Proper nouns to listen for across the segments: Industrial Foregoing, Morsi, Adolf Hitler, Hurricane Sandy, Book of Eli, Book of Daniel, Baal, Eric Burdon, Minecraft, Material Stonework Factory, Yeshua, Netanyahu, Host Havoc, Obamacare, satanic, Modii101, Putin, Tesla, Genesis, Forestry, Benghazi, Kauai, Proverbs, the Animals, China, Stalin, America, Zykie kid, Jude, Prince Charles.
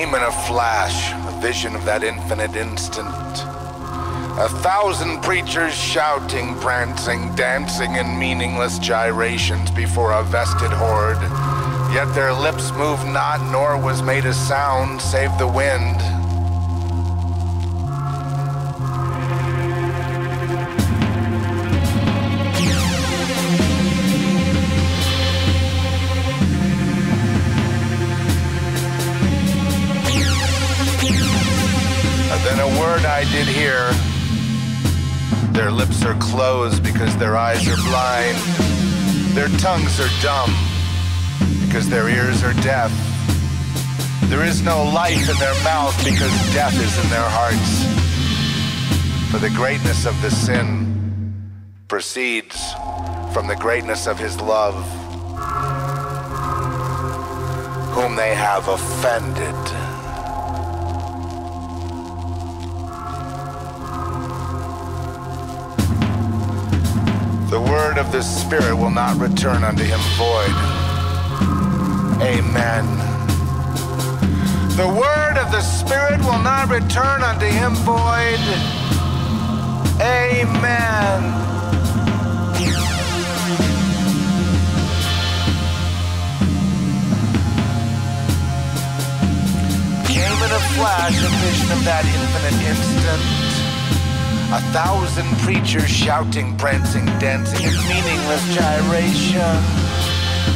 came in a flash, a vision of that infinite instant. 1,000 preachers shouting, prancing, dancing, and meaningless gyrations before a vested horde. Yet their lips moved not, nor was made a sound, save the wind. And then a word I did hear. Their lips are closed because their eyes are blind. Their tongues are dumb because their ears are deaf. There is no life in their mouth because death is in their hearts. For the greatness of the sin proceeds from the greatness of his love, whom they have offended. The word of the Spirit will not return unto him void. Amen. The word of the Spirit will not return unto him void. Amen. Came in a flash a vision of that infinite instant. 1,000 preachers shouting, prancing, dancing, and meaningless gyration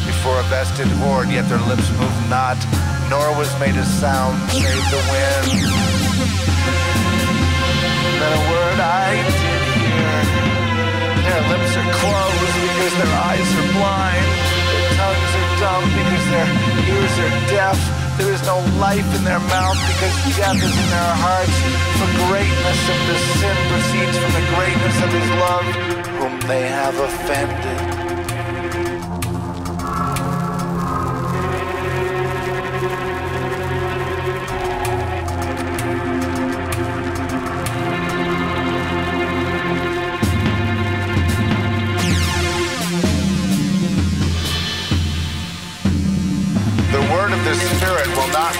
before a vested horde, yet their lips moved not, nor was made a sound, save the wind. Then a word I did hear. Their lips are closed because their eyes are blind. Their tongues are dumb because their ears are deaf. There is no life in their mouth because death is in their hearts. For greatness of the sin proceeds from the greatness of his love, whom they have offended.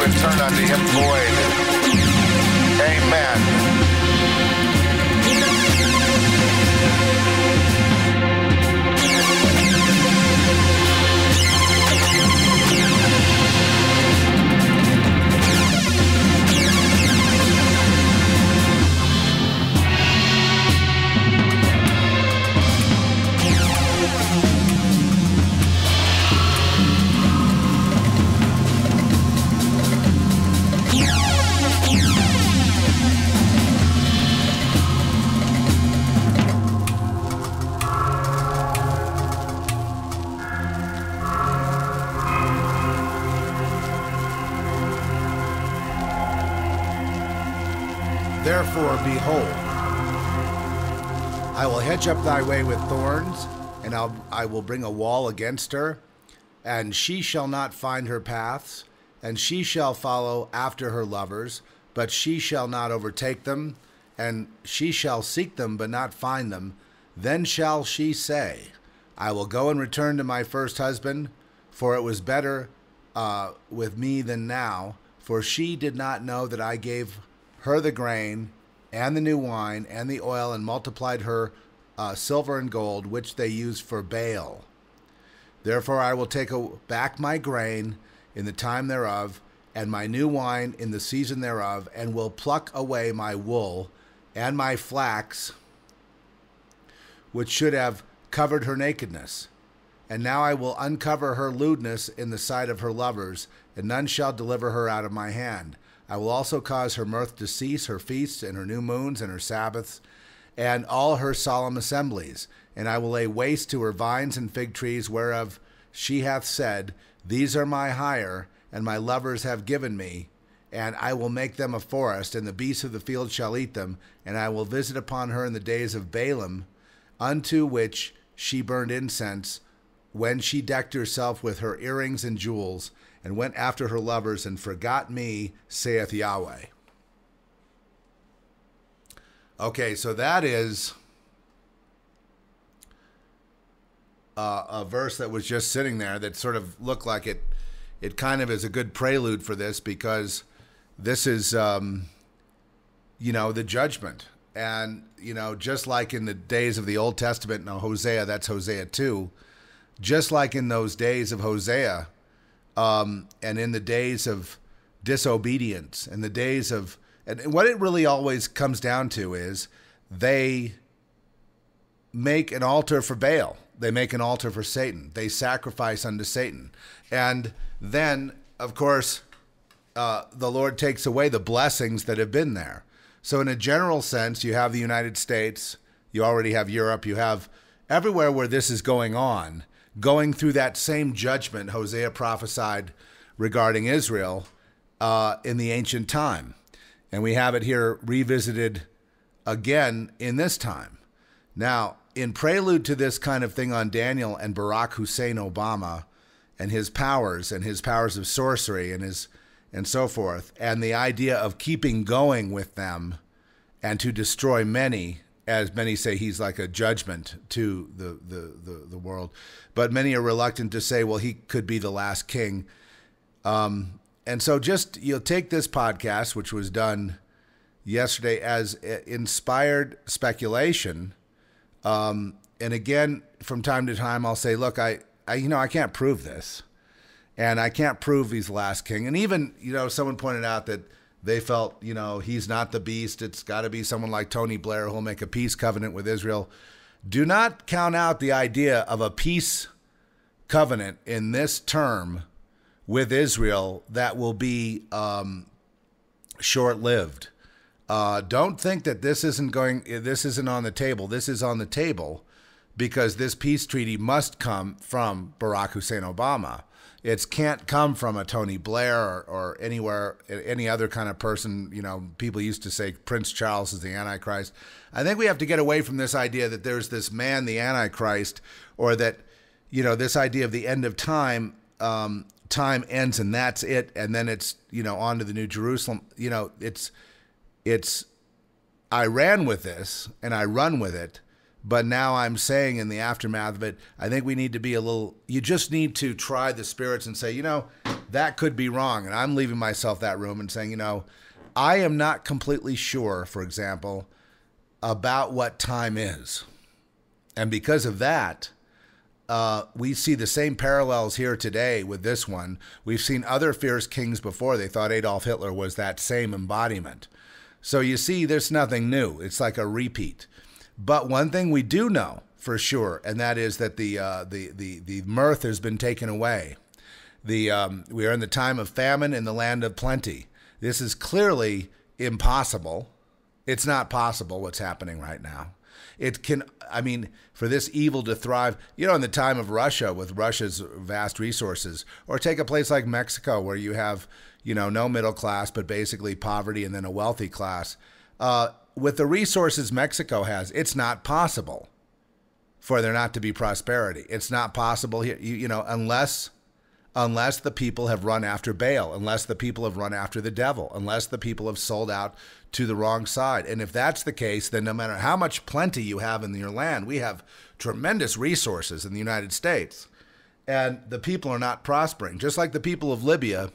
Return unto him void. Amen. Therefore, behold, I will hedge up thy way with thorns, and I will bring a wall against her, and she shall not find her paths, and she shall follow after her lovers, but she shall not overtake them, and she shall seek them, but not find them. Then shall she say, I will go and return to my first husband, for it was better with me than now, for she did not know that I gave her the grain, and the new wine, and the oil, and multiplied her silver and gold, which they used for Baal. Therefore I will take back my grain in the time thereof, and my new wine in the season thereof, and will pluck away my wool, and my flax, which should have covered her nakedness. And now I will uncover her lewdness in the sight of her lovers, and none shall deliver her out of my hand. I will also cause her mirth to cease, her feasts, and her new moons, and her Sabbaths, and all her solemn assemblies. And I will lay waste to her vines and fig trees, whereof she hath said, These are my hire, and my lovers have given me. And I will make them a forest, and the beasts of the field shall eat them. And I will visit upon her in the days of Balaam, unto which she burned incense, when she decked herself with her earrings and jewels, and went after her lovers, and forgot me, saith Yahweh. Okay, so that is a verse that was just sitting there that sort of looked like it kind of is a good prelude for this, because This is, you know, the judgment. And, you know, just like in the days of the Old Testament, now Hosea, that's Hosea 2, just like in those days of Hosea, and in the days of disobedience, and the days of, and what it really always comes down to is they make an altar for Baal. They make an altar for Satan. They sacrifice unto Satan. And then, of course, the Lord takes away the blessings that have been there. So in a general sense, you have the United States, you already have Europe, you have everywhere where this is going on, going through that same judgment Hosea prophesied regarding Israel in the ancient time. And we have it here revisited again in this time. Now, in prelude to this kind of thing on Daniel and Barack Hussein Obama and his powers of sorcery and his and so forth, and the idea of keeping going with them and to destroy many, as many say he's like a judgment to the world, but many are reluctant to say, well, he could be the last king. And so just, you'll take this podcast, which was done yesterday, as inspired speculation. And again, from time to time, I'll say, look, I you know, I can't prove this, and I can't prove he's the last king. And even, you know, someone pointed out that they felt, you know, he's not the beast. It's got to be someone like Tony Blair who'll make a peace covenant with Israel. Do not count out the idea of a peace covenant in this term with Israel that will be short-lived. Don't think that this isn't on the table. This is on the table because this peace treaty must come from Barack Hussein Obama. It can't come from a Tony Blair or anywhere, any other kind of person. You know, people used to say Prince Charles is the Antichrist. I think we have to get away from this idea that there's this man, the Antichrist, or that, you know, this idea of the end of time, time ends and that's it. And then it's, you know, on to the New Jerusalem. You know, it's, I ran with this and I run with it. But now I'm saying in the aftermath of it, I think we need to be a little, you just need to try the spirits and say, you know, that could be wrong. And I'm leaving myself that room and saying, you know, I am not completely sure, for example, about what time is. And because of that, we see the same parallels here today with this one. We've seen other fierce kings before. They thought Adolf Hitler was that same embodiment. So you see, there's nothing new. It's like a repeat. But one thing we do know for sure, and that is that the mirth has been taken away. We are in the time of famine in the land of plenty. This is clearly impossible. It's not possible what's happening right now. It can, I mean, for this evil to thrive, you know, in the time of Russia with Russia's vast resources, or take a place like Mexico where you have, you know, no middle class, but basically poverty and then a wealthy class. With the resources Mexico has, it's not possible for there not to be prosperity. It's not possible here, you know, unless the people have run after Baal, unless the people have run after the devil, unless the people have sold out to the wrong side. And if that's the case, then no matter how much plenty you have in your land, we have tremendous resources in the United States, and the people are not prospering. Just like the people of Libya,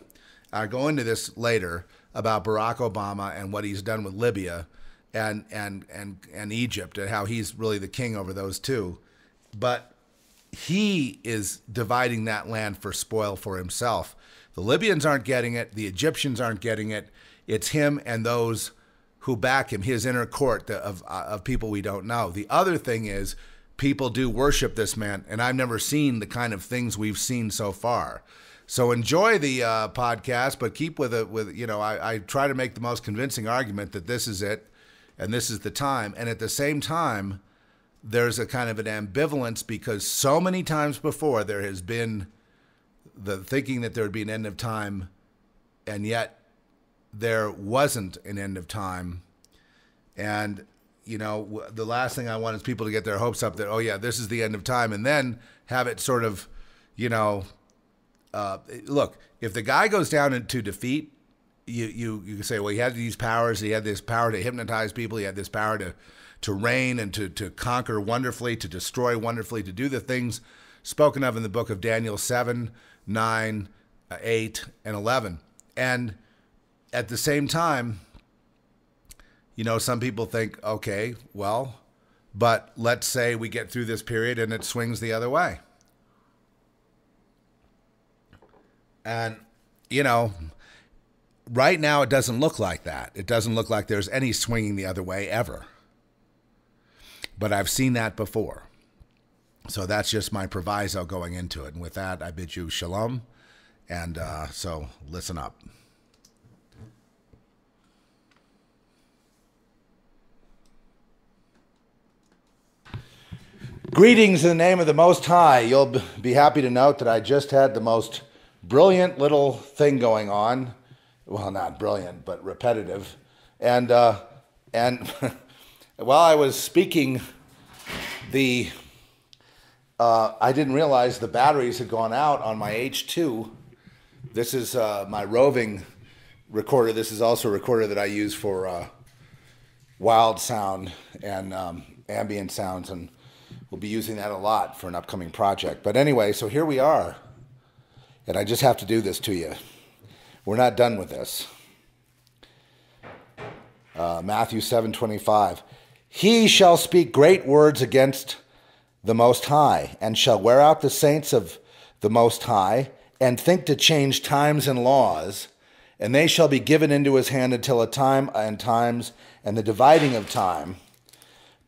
I go into this later about Barack Obama and what he's done with Libya, and Egypt, and how he's really the king over those two. But he is dividing that land for spoil for himself. The Libyans aren't getting it. The Egyptians aren't getting it. It's him and those who back him, his inner court of people we don't know. The other thing is people do worship this man, and I've never seen the kind of things we've seen so far. So enjoy the podcast, but keep with it. With, you know, I try to make the most convincing argument that this is it. And this is the time. And at the same time, there's a kind of an ambivalence because so many times before there has been the thinking that there would be an end of time, and yet there wasn't an end of time. And, you know, the last thing I want is people to get their hopes up that, oh, yeah, this is the end of time, and then have it sort of, you know, look, if the guy goes down into defeat, you can say, well, he had these powers. He had this power to hypnotize people. He had this power to reign and to conquer wonderfully, to destroy wonderfully, to do the things spoken of in the book of Daniel 7, 9, 8, and 11. And at the same time, you know, some people think, okay, well, but let's say we get through this period and it swings the other way. And, you know, right now it doesn't look like that. It doesn't look like there's any swinging the other way ever. But I've seen that before. So that's just my proviso going into it. And with that, I bid you shalom. And so listen up. Greetings in the name of the Most High. You'll be happy to note that I just had the most brilliant little thing going on. Well, not brilliant, but repetitive. And, while I was speaking, I didn't realize the batteries had gone out on my H2. This is my roving recorder. This is also a recorder that I use for wild sound and ambient sounds, and we'll be using that a lot for an upcoming project. But anyway, so here we are. And I just have to do this to you. We're not done with this. Matthew 7:25. He shall speak great words against the Most High, and shall wear out the saints of the Most High, and think to change times and laws, and they shall be given into his hand until a time and times and the dividing of time.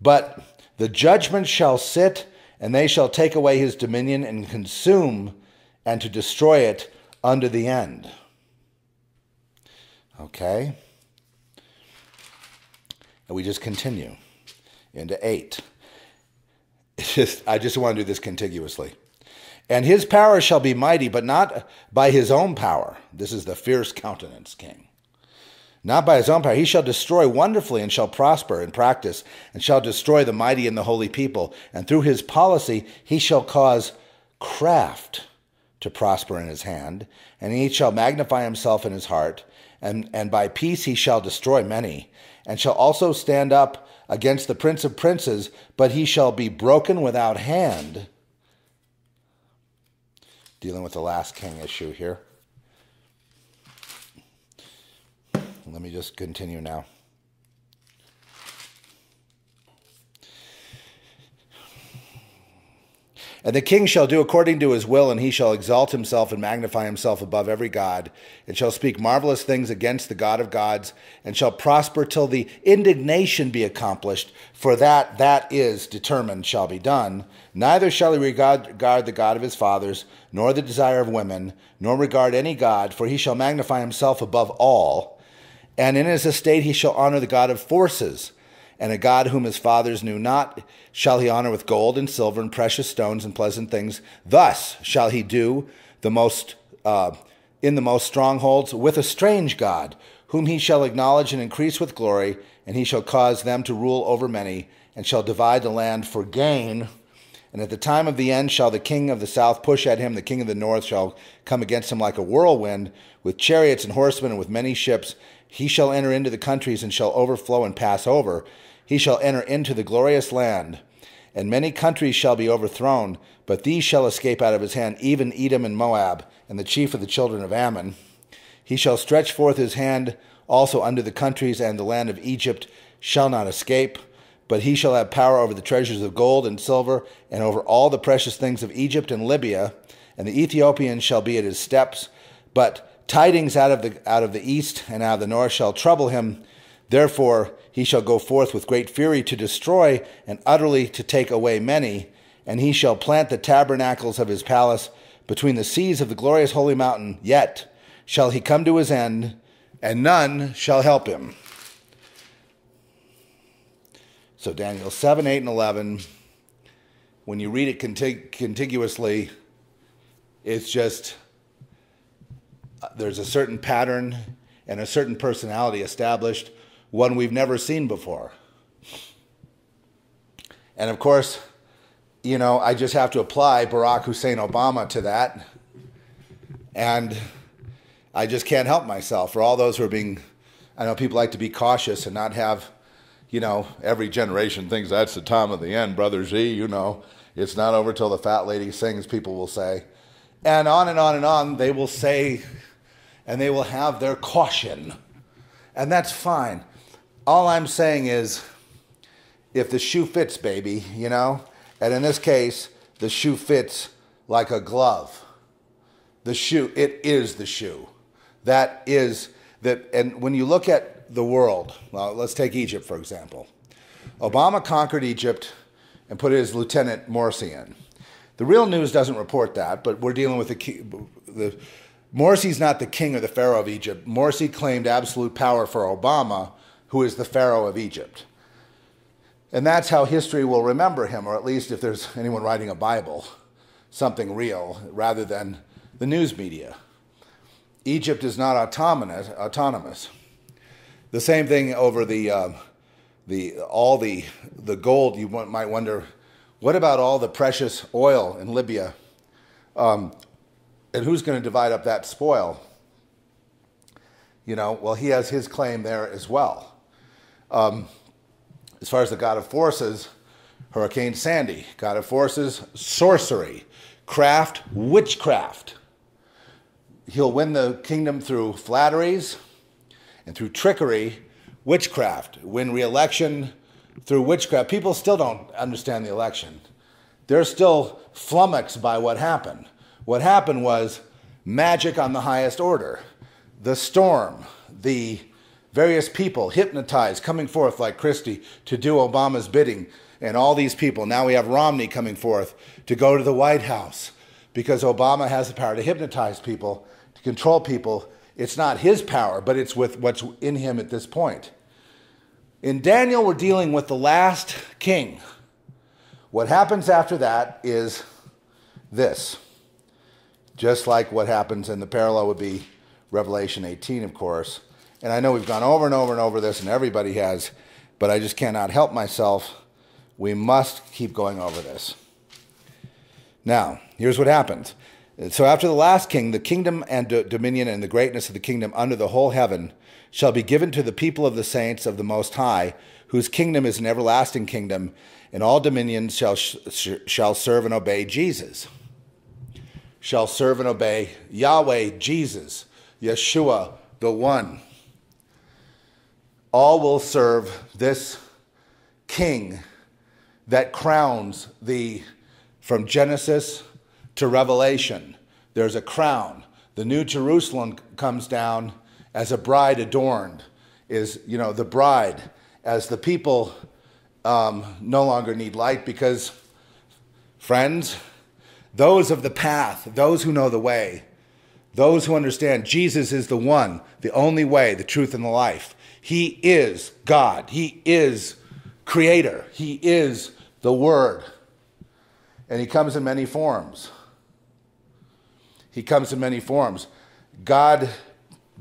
But the judgment shall sit, and they shall take away his dominion and consume, and to destroy it unto the end. Okay? And we just continue into 8. I just want to do this contiguously. And his power shall be mighty, but not by his own power. This is the fierce countenance king. Not by his own power. He shall destroy wonderfully and shall prosper in practice, and shall destroy the mighty and the holy people. And through his policy he shall cause craft to prosper in his hand, and he shall magnify himself in his heart, and by peace he shall destroy many, and shall also stand up against the prince of princes, but he shall be broken without hand. Dealing with the last king issue here. Let me just continue now. And the king shall do according to his will, and he shall exalt himself and magnify himself above every god, and shall speak marvelous things against the God of gods, and shall prosper till the indignation be accomplished, for that is determined shall be done. Neither shall he regard the God of his fathers, nor the desire of women, nor regard any god, for he shall magnify himself above all. And in his estate he shall honor the God of forces, and a God whom his fathers knew not shall he honor with gold and silver and precious stones and pleasant things. Thus shall he do in the most strongholds with a strange God, whom he shall acknowledge and increase with glory, and he shall cause them to rule over many, and shall divide the land for gain. And at the time of the end shall the king of the south push at him, the king of the north shall come against him like a whirlwind, with chariots and horsemen and with many ships. He shall enter into the countries and shall overflow and pass over. He shall enter into the glorious land. And many countries shall be overthrown, but these shall escape out of his hand, even Edom and Moab, and the chief of the children of Ammon. He shall stretch forth his hand also unto the countries, and the land of Egypt shall not escape. But he shall have power over the treasures of gold and silver, and over all the precious things of Egypt and Libya, and the Ethiopians shall be at his steps. But tidings out of the east and out of the north shall trouble him. Therefore he shall go forth with great fury to destroy and utterly to take away many. And he shall plant the tabernacles of his palace between the seas of the glorious holy mountain. Yet shall he come to his end, and none shall help him. So Daniel 7, 8, and 11, when you read it contiguously, it's just... there's a certain pattern and a certain personality established, one we've never seen before. And of course, you know, I just have to apply Barack Hussein Obama to that. And I just can't help myself. For all those who are being, I know people like to be cautious and not have, you know, every generation thinks that's the time of the end, Brother Z, you know, it's not over till the fat lady sings, people will say. And on and on and on, they will say... and they will have their caution And that's fine. All I'm saying is, if the shoe fits, baby, you know? And in this case, the shoe fits like a glove. The shoe, it is the shoe. That is, that. And when you look at the world, well, let's take Egypt, for example. Obama conquered Egypt and put his lieutenant Morsi in. The real news doesn't report that, but we're dealing with the Morsi's not the king or the pharaoh of Egypt. Morsi claimed absolute power for Obama, who is the pharaoh of Egypt. And that's how history will remember him, or at least if there's anyone writing a Bible, something real, rather than the news media. Egypt is not autonomous. The same thing over all the gold. You might wonder, what about all the precious oil in Libya? And who's going to divide up that spoil? You know, well, he has his claim there as well. As far as the god of forces, Hurricane Sandy, god of forces, sorcery, craft, witchcraft. He'll win the kingdom through flatteries and through trickery, witchcraft. Win re-election through witchcraft. People still don't understand the election. They're still flummoxed by what happened. What happened was magic on the highest order. The storm, the various people hypnotized, coming forth like Christie to do Obama's bidding, and all these people. Now we have Romney coming forth to go to the White House because Obama has the power to hypnotize people, to control people. It's not his power, but it's with what's in him at this point. In Daniel, we're dealing with the last king. What happens after that is this. Just like what happens, and the parallel would be Revelation 18, of course. And I know we've gone over and over and over this, and everybody has, but I just cannot help myself. We must keep going over this. Now, here's what happened. So after the last king, the kingdom and dominion and the greatness of the kingdom under the whole heaven shall be given to the people of the saints of the Most High, whose kingdom is an everlasting kingdom, and all dominions shall serve and obey Jesus. Shall serve and obey Yahweh, Jesus, Yeshua, the One. All will serve this king that crowns the, from Genesis to Revelation, there's a crown. The New Jerusalem comes down as a bride adorned, is, you know, the bride, as the people no longer need light because, friends, those of the path, those who know the way, those who understand Jesus is the one, the only way, the truth, and the life. He is God. He is creator. He is the Word. And he comes in many forms. He comes in many forms. God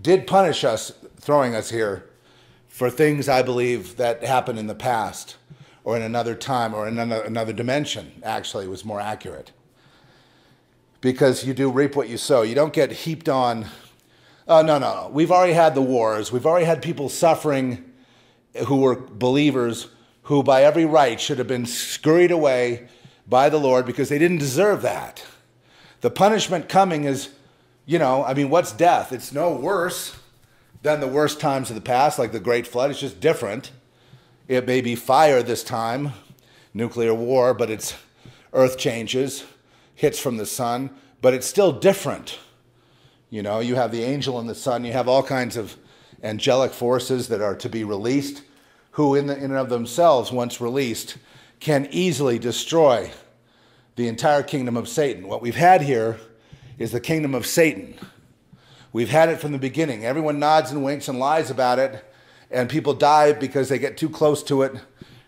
did punish us, throwing us here, for things, I believe, that happened in the past or in another time or in another dimension, actually, was more accurate. Because you do reap what you sow. You don't get heaped on. Oh, no, no, no. We've already had the wars. We've already had people suffering who were believers who by every right should have been scurried away by the Lord because they didn't deserve that. The punishment coming is, you know, I mean, what's death? It's no worse than the worst times of the past, like the Great Flood. It's just different. It may be fire this time, nuclear war, but it's earth changes, hits from the sun, but it's still different. You know, you have the angel and the sun. You have all kinds of angelic forces that are to be released, who in and of themselves, once released, can easily destroy the entire kingdom of Satan. What we've had here is the kingdom of Satan. We've had it from the beginning. Everyone nods and winks and lies about it, and people die because they get too close to it.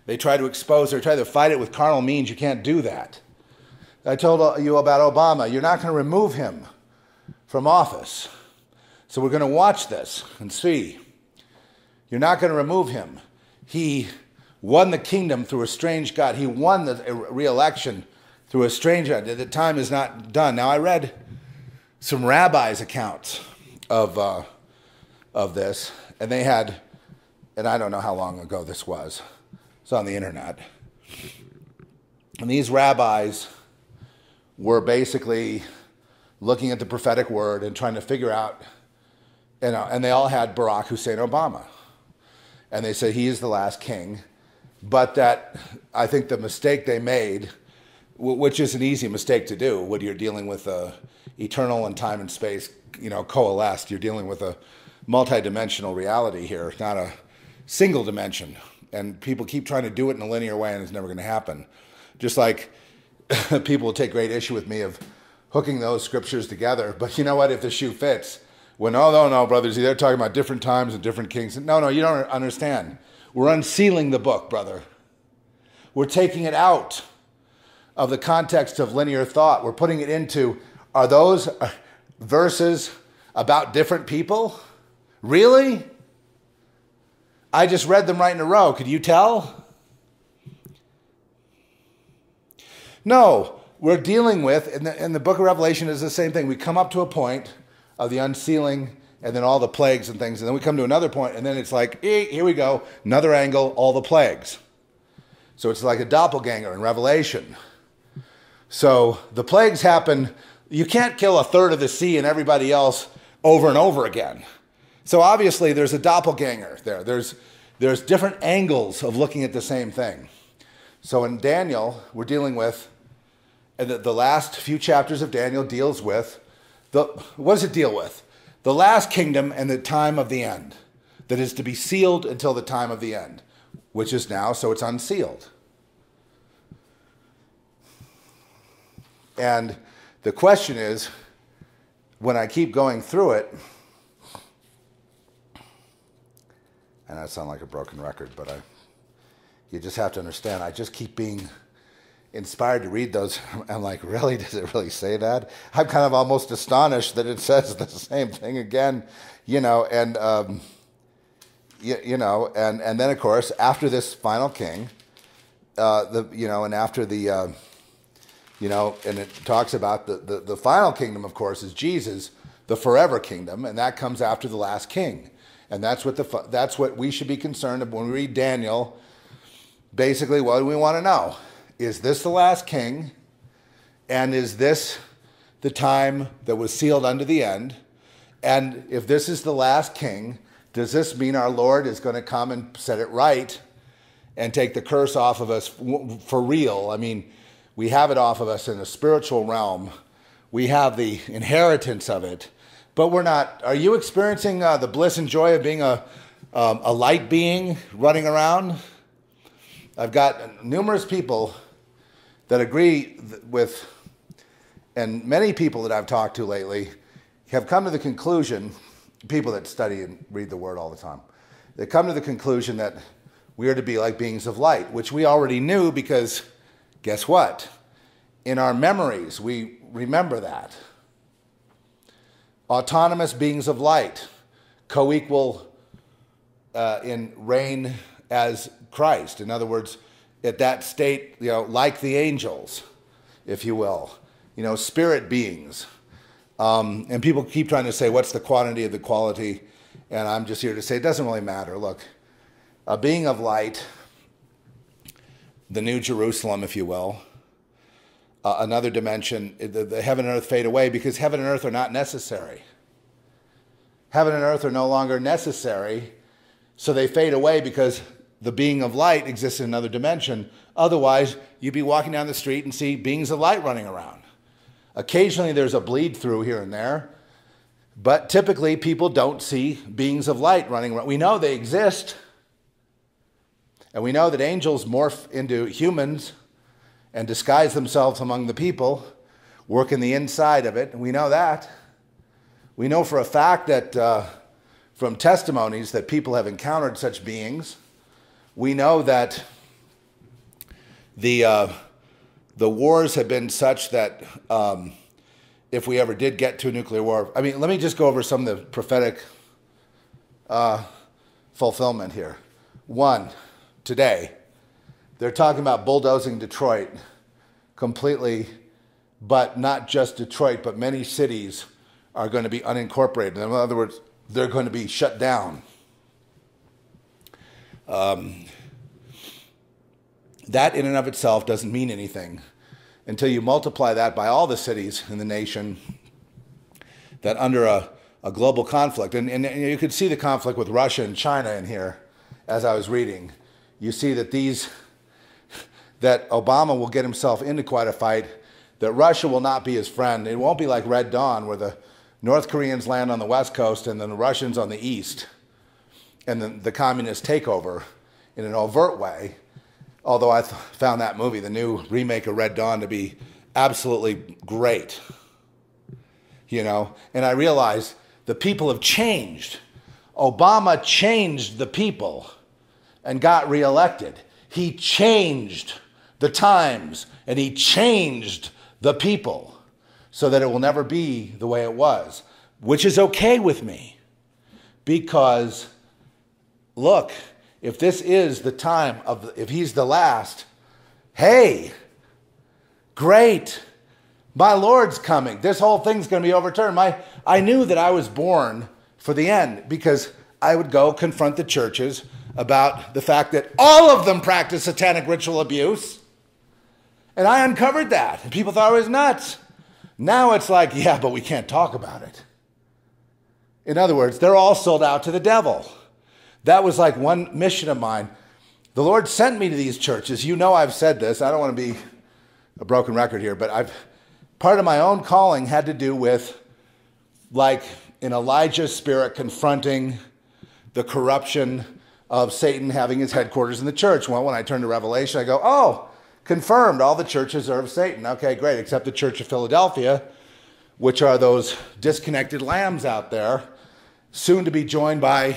They try to expose it, or try to fight it with carnal means. You can't do that. I told you about Obama. You're not going to remove him from office. So we're going to watch this and see. You're not going to remove him. He won the kingdom through a strange God. He won the re-election through a strange God. The time is not done. Now, I read some rabbis' accounts of this, and they had, and I don't know how long ago this was. It's on the internet. And these rabbis were basically looking at the prophetic word and trying to figure out, and they all had Barack Hussein Obama. and they say he is the last king. But that, I think the mistake they made, which is an easy mistake to do when you're dealing with eternal and time and space, you know, coalesced. You're dealing with a multidimensional reality here, not a single dimension. And people keep trying to do it in a linear way, and it's never going to happen. Just like people will take great issue with me of hooking those scriptures together. But you know what? If the shoe fits, when, oh, no, no, brothers, they're talking about different times and different kings. No, no, you don't understand. We're unsealing the book, brother. We're taking it out of the context of linear thought. We're putting it into, are those verses about different people? Really? I just read them right in a row. Could you tell? No, we're dealing with, and the book of Revelation is the same thing. We come up to a point of the unsealing and then all the plagues and things, and then we come to another point, and then it's like, here we go, another angle, all the plagues. So it's like a doppelganger in Revelation. So the plagues happen. You can't kill a third of the sea and everybody else over and over again. So obviously there's a doppelganger there. There's different angles of looking at the same thing. So in Daniel, we're dealing with, and the last few chapters of Daniel deals with, what does it deal with? The last kingdom and the time of the end that is to be sealed until the time of the end, which is now, so it's unsealed. And the question is, when I keep going through it, and I sound like a broken record, but you just have to understand, I just keep being inspired to read those. I'm like, really? Does it really say that? I'm kind of almost astonished that it says the same thing again, you know, and, and then, of course, after this final king, and it talks about the final kingdom, of course, is Jesus, the forever kingdom, and that comes after the last king. And that's what we should be concerned about when we read Daniel. Basically, what do we want to know? Is this the last king? And is this the time that was sealed unto the end? And if this is the last king, does this mean our Lord is going to come and set it right and take the curse off of us for real? I mean, we have it off of us in the spiritual realm. We have the inheritance of it. But we're not. Are you experiencing the bliss and joy of being a light being running around? I've got numerous people that agree with, and many people that I've talked to lately have come to the conclusion, people that study and read the Word all the time, they come to the conclusion that we are to be like beings of light, which we already knew because guess what? In our memories, we remember that. Autonomous beings of light, co-equal in reign as Christ. In other words, at that state, you know, like the angels, if you will, you know, spirit beings. And people keep trying to say, what's the quantity of the quality? And I'm just here to say, it doesn't really matter. Look, a being of light, the New Jerusalem, if you will, another dimension, the heaven and earth fade away because heaven and earth are not necessary. Heaven and earth are no longer necessary, so they fade away because the being of light exists in another dimension. Otherwise, you'd be walking down the street and see beings of light running around. Occasionally, there's a bleed through here and there, but typically people don't see beings of light running around. We know they exist, and we know that angels morph into humans and disguise themselves among the people, work in the inside of it. We know that. We know for a fact that from testimonies that people have encountered such beings. We know that the wars have been such that if we ever did get to a nuclear war, I mean, let me just go over some of the prophetic fulfillment here. One, today. They're talking about bulldozing Detroit completely, but not just Detroit, but many cities are going to be unincorporated. In other words, they're going to be shut down. That in and of itself doesn't mean anything until you multiply that by all the cities in the nation that under a global conflict. And you could see the conflict with Russia and China in here as I was reading, you see that that Obama will get himself into quite a fight, that Russia will not be his friend. It won't be like Red Dawn, where the North Koreans land on the West Coast and then the Russians on the East, and then the communists take over in an overt way. Although I found that movie, the new remake of Red Dawn, to be absolutely great. You know, and I realized the people have changed. Obama changed the people and got reelected. He changed the times and he changed the people so that it will never be the way it was, which is okay with me, because look, if this is the time of, if he's the last, hey, great, my Lord's coming. This whole thing's going to be overturned. I knew that I was born for the end, because I would go confront the churches about the fact that all of them practice satanic ritual abuse. And I uncovered that. And people thought I was nuts. Now it's like, yeah, but we can't talk about it. In other words, they're all sold out to the devil. That was like one mission of mine. The Lord sent me to these churches. You know, I've said this. I don't want to be a broken record here, but part of my own calling had to do with, like, an Elijah spirit confronting the corruption of Satan having his headquarters in the church. Well, when I turn to Revelation, I go, oh, confirmed, all the churches are of Satan. Okay, great, except the Church of Philadelphia, which are those disconnected lambs out there, soon to be joined by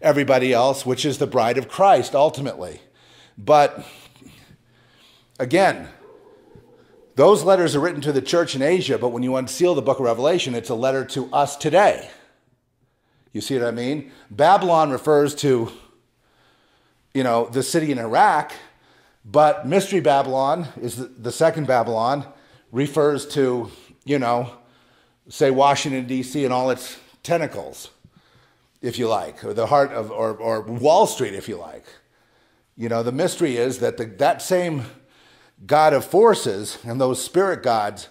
everybody else, which is the bride of Christ, ultimately. But again, those letters are written to the church in Asia, but when you unseal the book of Revelation, it's a letter to us today. You see what I mean? Babylon refers to, you know, the city in Iraq, but Mystery Babylon is the second Babylon, refers to, you know, say Washington, D.C. and all its tentacles, if you like, or the heart of, or Wall Street, if you like. You know, the mystery is that that same God of forces and those spirit gods,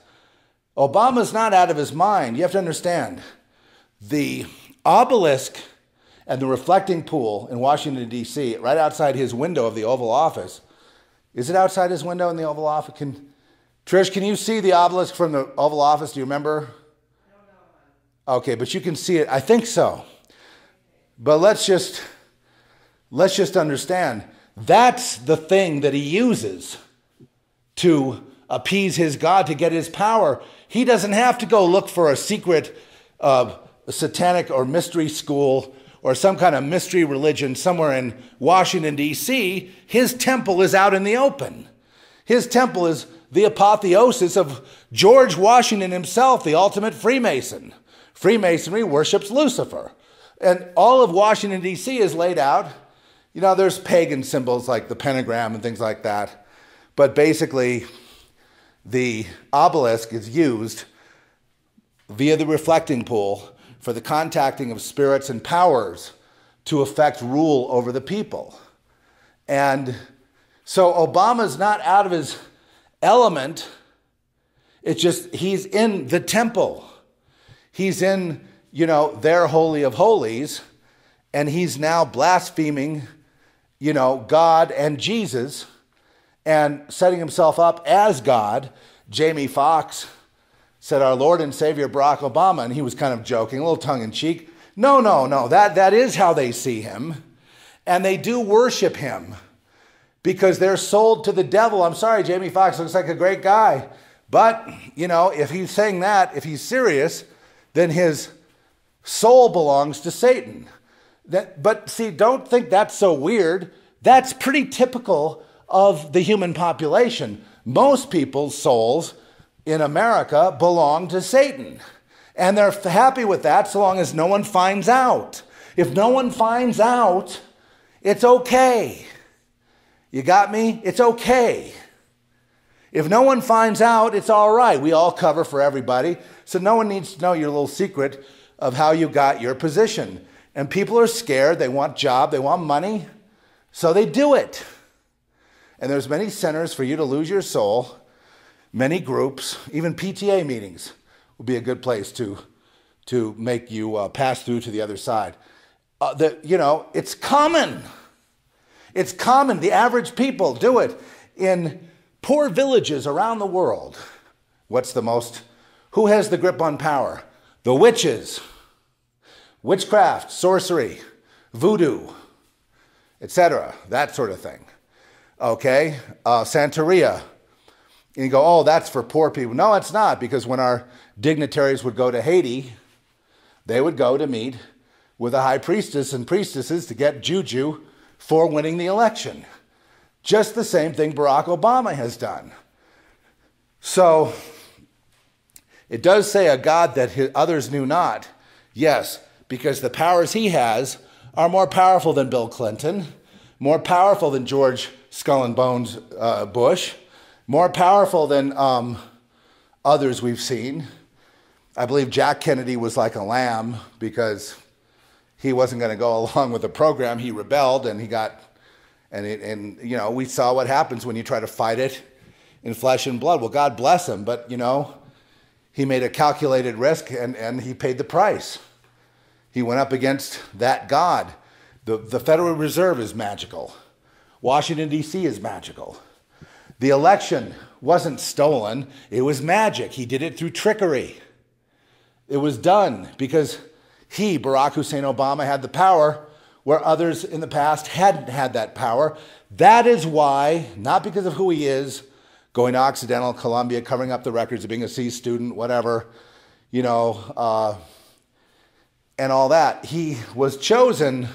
Obama's not out of his mind. You have to understand, the obelisk and the reflecting pool in Washington, D.C., right outside his window of the Oval Office. Is it outside his window in the Oval Office? Trish, can you see the obelisk from the Oval Office? Do you remember? I don't know. Okay, but you can see it. I think so. But let's just understand, that's the thing that he uses to appease his God, to get his power. He doesn't have to go look for a secret satanic or mystery school or some kind of mystery religion somewhere in Washington, D.C. His temple is out in the open. His temple is the apotheosis of George Washington himself, the ultimate Freemason. Freemasonry worships Lucifer. And all of Washington, D.C. is laid out. You know, there's pagan symbols like the pentagram and things like that. But basically, the obelisk is used via the reflecting pool for the contacting of spirits and powers to effect rule over the people. And so Obama's not out of his element. It's just he's in the temple. He's in, you know, their holy of holies, and he's now blaspheming, you know, God and Jesus, and setting himself up as God. Jamie Foxx said, our Lord and Savior Barack Obama, and he was kind of joking, a little tongue-in-cheek. No, no, no, that is how they see him, and they do worship him because they're sold to the devil. I'm sorry, Jamie Foxx looks like a great guy, but, you know, if he's saying that, if he's serious, then his soul belongs to Satan. But see, don't think that's so weird. That's pretty typical of the human population. Most people's souls in America belong to Satan. And they're happy with that so long as no one finds out. If no one finds out, it's okay. You got me? It's okay. If no one finds out, it's all right. We all cover for everybody. So no one needs to know your little secret of how you got your position. And people are scared. They want job. They want money. So they do it. And there's many centers for you to lose your soul, many groups, even PTA meetings would be a good place to make you pass through to the other side. You know, it's common. It's common. The average people do it in poor villages around the world. What's the most? Who has the grip on power? The witches. Witchcraft, sorcery, voodoo, etc. That sort of thing. Okay? Santeria. And you go, oh, that's for poor people. No, it's not, because when our dignitaries would go to Haiti, they would go to meet with the high priestess and priestesses to get juju for winning the election. Just the same thing Barack Obama has done. So it does say a God that others knew not. Yes, because the powers he has are more powerful than Bill Clinton, more powerful than George Skull and Bones Bush, more powerful than others we've seen. I believe Jack Kennedy was like a lamb because he wasn't going to go along with the program. He rebelled and he got, and you know, we saw what happens when you try to fight it in flesh and blood. Well, God bless him, but you know, he made a calculated risk and he paid the price. He went up against that God. The Federal Reserve is magical. Washington, D.C. is magical. The election wasn't stolen. It was magic. He did it through trickery. It was done because he, Barack Hussein Obama, had the power where others in the past hadn't had that power. That is why, not because of who he is, going to Occidental, Columbia, covering up the records of being a C student, whatever, you know, and all that. He was chosen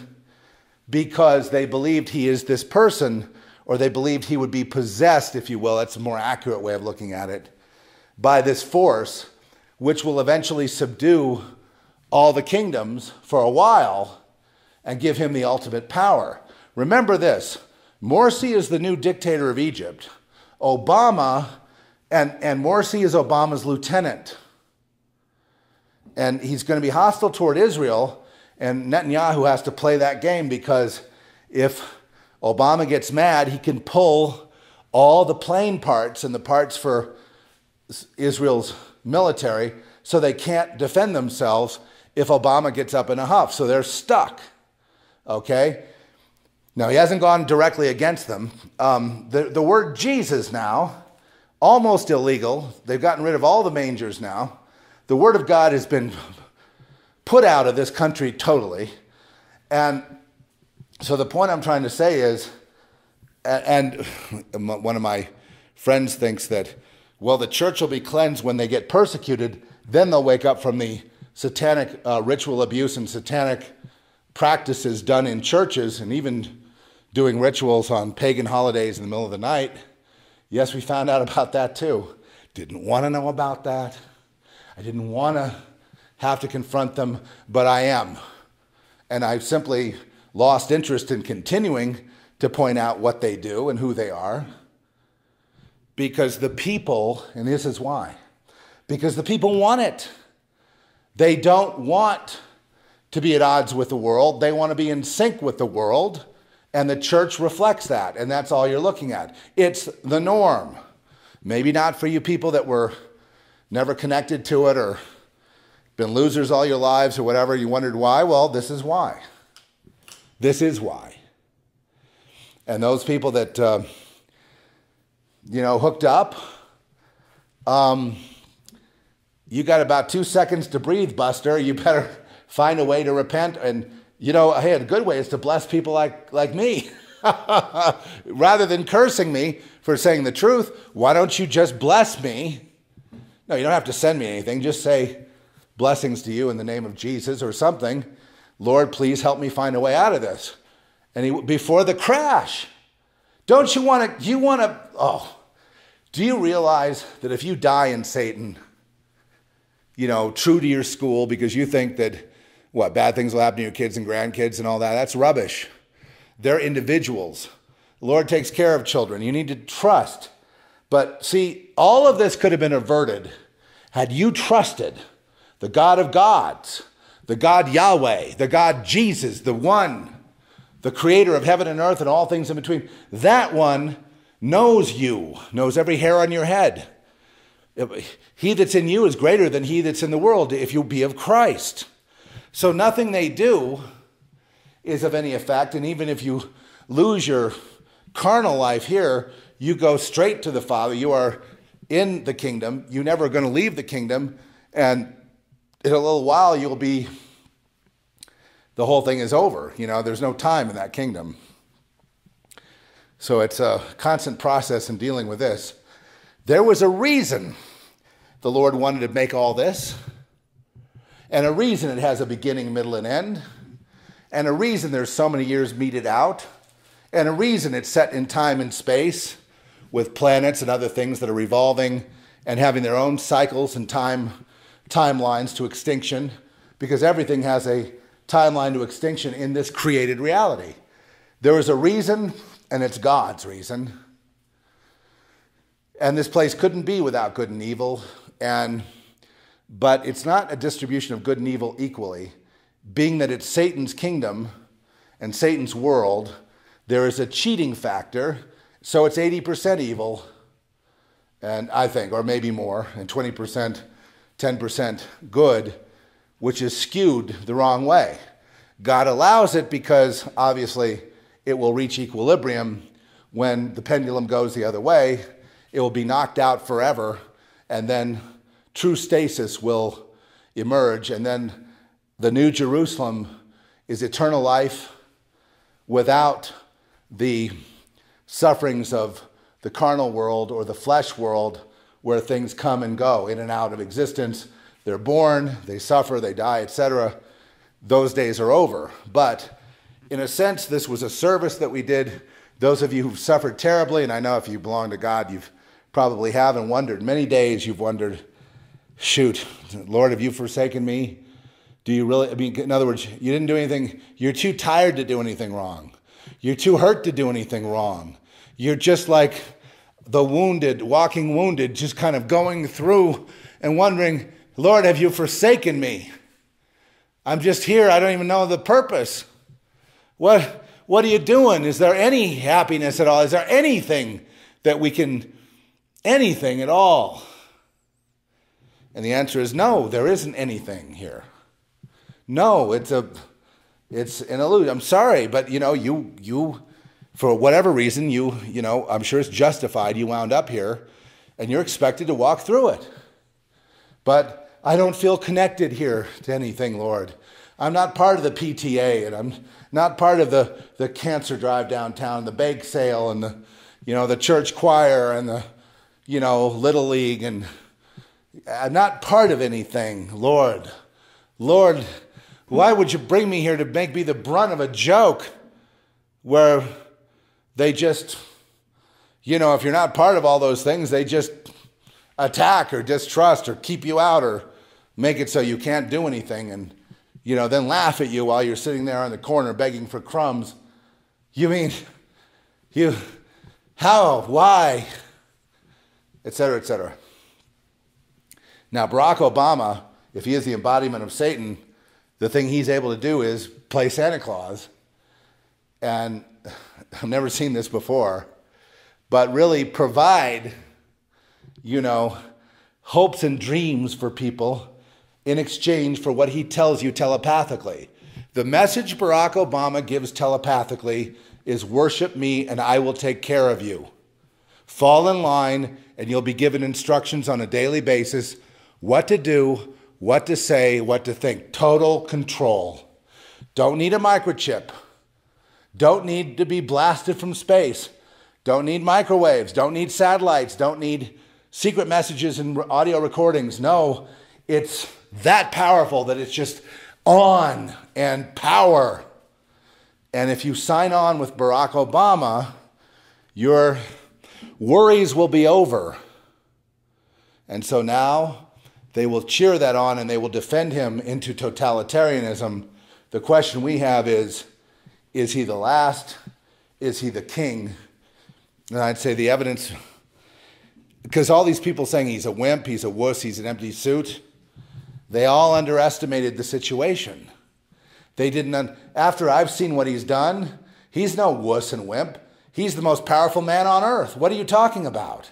because they believed he is this person, or they believed he would be possessed, if you will. That's a more accurate way of looking at it, by this force, which will eventually subdue all the kingdoms for a while and give him the ultimate power. Remember this, Morsi is the new dictator of Egypt. Obama, and Morsi is Obama's lieutenant. And he's going to be hostile toward Israel, and Netanyahu has to play that game because if Obama gets mad, he can pull all the plane parts and the parts for Israel's military so they can't defend themselves if Obama gets up in a huff. So they're stuck, okay? Now, he hasn't gone directly against them. The word Jesus now, almost illegal. They've gotten rid of all the mangers now. The word of God has been put out of this country totally. And so the point I'm trying to say is, and one of my friends thinks that, well, the church will be cleansed when they get persecuted. Then they'll wake up from the satanic ritual abuse and satanic practices done in churches and even doing rituals on pagan holidays in the middle of the night. Yes, we found out about that too. Didn't want to know about that. I didn't want to have to confront them, but I am. And I've simply lost interest in continuing to point out what they do and who they are. Because the people, and this is why, because the people want it. They don't want to be at odds with the world. They want to be in sync with the world, and the church reflects that, and that's all you're looking at. It's the norm. Maybe not for you people that were never connected to it or been losers all your lives or whatever. You wondered why? Well, this is why. This is why. And those people that, you know, hooked up, you got about 2 seconds to breathe, Buster. You better find a way to repent. And, you know, hey, a good way is to bless people like me. Rather than cursing me for saying the truth, why don't you just bless me? No, you don't have to send me anything. Just say blessings to you in the name of Jesus or something. Lord, please help me find a way out of this. And before the crash, don't you want to, oh, do you realize that if you die in Satan, you know, true to your school because you think that, what, bad things will happen to your kids and grandkids and all that. That's rubbish. They're individuals. The Lord takes care of children. You need to trust. But see, all of this could have been averted had you trusted the God of gods, the God Yahweh, the God Jesus, the one, the creator of heaven and earth and all things in between. That one knows you, knows every hair on your head. He that's in you is greater than he that's in the world if you be of Christ. So nothing they do is of any effect, and even if you lose your carnal life here, you go straight to the Father. You are in the kingdom. You're never going to leave the kingdom. And in a little while, you'll be, the whole thing is over. You know, there's no time in that kingdom. So it's a constant process in dealing with this. There was a reason the Lord wanted to make all this, and a reason it has a beginning, middle, and end, and a reason there's so many years meted out, and a reason it's set in time and space with planets and other things that are revolving and having their own cycles and timelines to extinction, because everything has a timeline to extinction in this created reality. There is a reason, and it's God's reason. And this place couldn't be without good and evil, but it's not a distribution of good and evil equally. Being that it's Satan's kingdom and Satan's world, there is a cheating factor, so it's 80% evil, and I think, or maybe more, and 20%, 10% good, which is skewed the wrong way. God allows it because, obviously, it will reach equilibrium when the pendulum goes the other way. It will be knocked out forever, and then true stasis will emerge, and then the New Jerusalem is eternal life without the sufferings of the carnal world or the flesh world where things come and go in and out of existence. They're born, they suffer, they die, etc. Those days are over. But in a sense, this was a service that we did. Those of you who've suffered terribly, and I know if you belong to God, you've probably have and wondered. Many days you've wondered, shoot, Lord, have you forsaken me? Do you really, I mean, in other words, you didn't do anything. You're too tired to do anything wrong. You're too hurt to do anything wrong. You're just like the wounded, walking wounded, just kind of going through and wondering, Lord, have you forsaken me? I'm just here. I don't even know the purpose. What are you doing? Is there any happiness at all? Is there anything that we can anything at all? And the answer is no, there isn't anything here. No, it's an illusion. I'm sorry, but you know, you for whatever reason, you know, I'm sure it's justified, you wound up here and you're expected to walk through it. But I don't feel connected here to anything, Lord. I'm not part of the PTA, and I'm not part of the cancer drive downtown, the bake sale, and the, you know, the church choir, and the, you know, Little League, and I'm not part of anything, Lord. Lord, why would you bring me here to make me the brunt of a joke where they just, you know, if you're not part of all those things, they just attack or distrust or keep you out or make it so you can't do anything, and, you know, then laugh at you while you're sitting there on the corner begging for crumbs. You mean, you, how, why, etc., etc. Now, Barack Obama, if he is the embodiment of Satan, the thing he's able to do is play Santa Claus. And I've never seen this before, but really provide, you know, hopes and dreams for people in exchange for what he tells you telepathically. The message Barack Obama gives telepathically is worship me and I will take care of you. Fall in line and you'll be given instructions on a daily basis, what to do, what to say, what to think. Total control. Don't need a microchip. Don't need to be blasted from space. Don't need microwaves. Don't need satellites. Don't need secret messages and audio recordings. No, it's that powerful that it's just on and power. And if you sign on with Barack Obama, your worries will be over. And so now they will cheer that on and they will defend him into totalitarianism. The question we have is he the last? Is he the king? And I'd say the evidence, because all these people saying he's a wimp, he's a wuss, he's an empty suit, they all underestimated the situation. They didn't, after I've seen what he's done, he's no wuss and wimp. He's the most powerful man on earth. What are you talking about?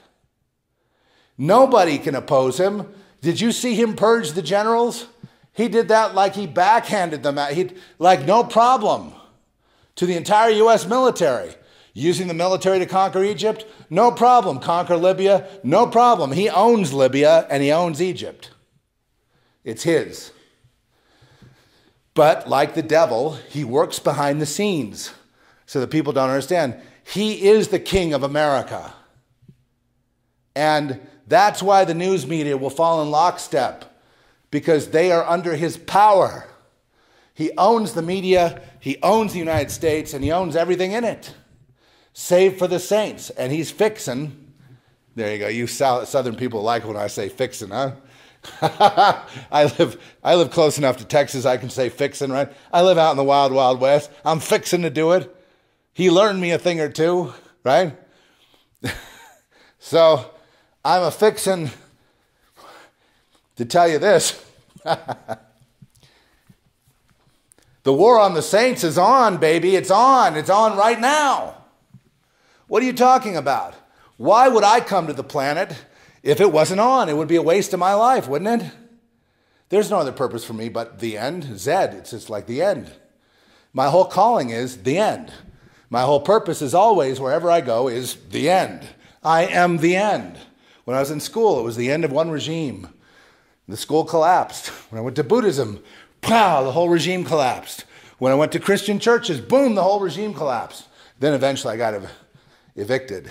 Nobody can oppose him. Did you see him purge the generals? He did that like he backhanded them out, like no problem. to the entire U.S. military. Using the military to conquer Egypt? No problem. Conquer Libya? No problem. He owns Libya and he owns Egypt. It's his. But like the devil, he works behind the scenes so that people don't understand. He is the king of America. And that's why the news media will fall in lockstep, because they are under his power. He owns the media, he owns the United States, and he owns everything in it, save for the saints. And he's fixing. There you go. You Southern people like when I say fixing, huh? I live close enough to Texas I can say fixing, right? I live out in the wild, wild west. I'm fixing to do it. He learned me a thing or two, right? So I'm a fixin' to tell you this. The war on the saints is on, baby. It's on. It's on right now. What are you talking about? Why would I come to the planet if it wasn't on? It would be a waste of my life, wouldn't it? There's no other purpose for me but the end. Zed. It's just like the end. My whole calling is the end. My whole purpose is always, wherever I go, is the end. I am the end. When I was in school, it was the end of one regime. The school collapsed. When I went to Buddhism, pow, the whole regime collapsed. When I went to Christian churches, boom, the whole regime collapsed. Then eventually I got evicted.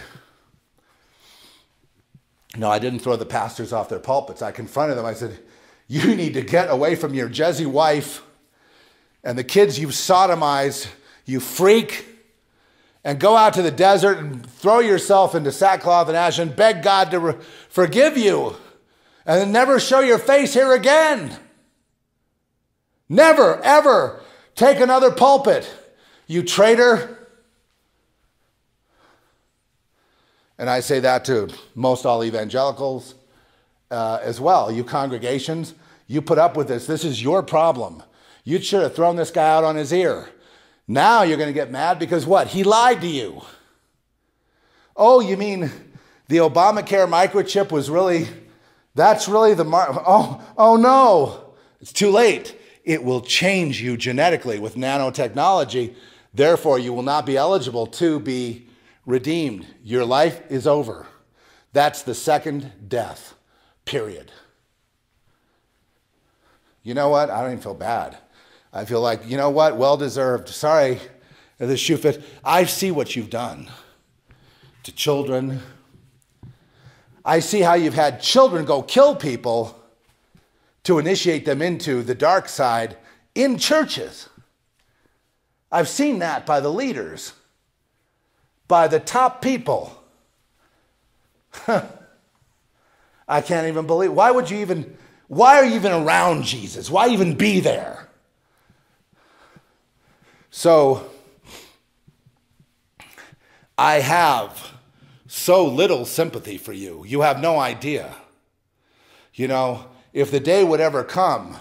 No, I didn't throw the pastors off their pulpits. I confronted them. I said, you need to get away from your Jezzy wife and the kids you've sodomized, you freak, and go out to the desert and throw yourself into sackcloth and ash and beg God to forgive you and then never show your face here again. Never, ever take another pulpit, you traitor. And I say that to most all evangelicals as well. You congregations, you put up with this. This is your problem. You should have thrown this guy out on his ear. Now you're going to get mad because what? He lied to you. Oh, you mean the Obamacare microchip was really, that's really the, oh no, it's too late. It will change you genetically with nanotechnology. Therefore, you will not be eligible to be redeemed. Your life is over. That's the second death, period. You know what? I don't even feel bad. I feel like, you know what? Well deserved. Sorry, this shoe fit. I see what you've done to children. I see how you've had children go kill people to initiate them into the dark side in churches. I've seen that by the leaders, by the top people. I can't even believe. Why would you even, why are you even around Jesus? Why even be there? So I have so little sympathy for you. You have no idea. You know, if the day would ever come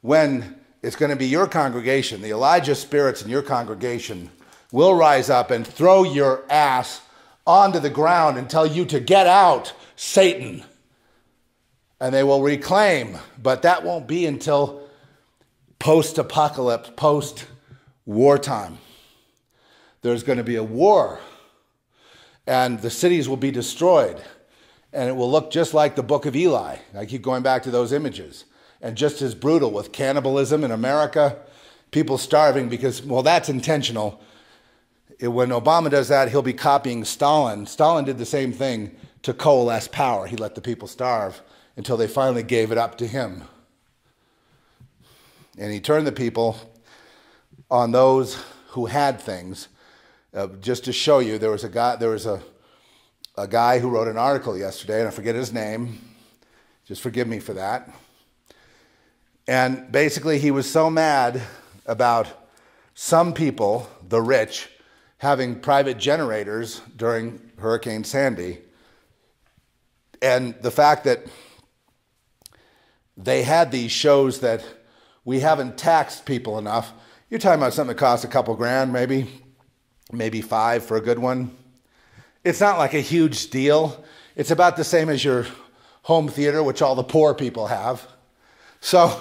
when it's going to be your congregation, the Elijah spirits in your congregation will rise up and throw your ass onto the ground and tell you to get out, Satan. And they will reclaim, but that won't be until post-apocalypse, post-wartime. There's going to be a war, and the cities will be destroyed. And it will look just like the Book of Eli. I keep going back to those images. And just as brutal, with cannibalism in America, people starving because, well, that's intentional. When Obama does that, he'll be copying Stalin. Stalin did the same thing to coalesce power. He let the people starve until they finally gave it up to him. And he turned the people on those who had things. Just to show you, there was a guy, a guy who wrote an article yesterday, and I forget his name. Just forgive me for that. And basically he was so mad about some people, the rich, having private generators during Hurricane Sandy, and the fact that they had these shows that we haven't taxed people enough. You're talking about something that costs a couple grand, maybe $5 for a good one. It's not like a huge deal. It's about the same as your home theater, which all the poor people have. So,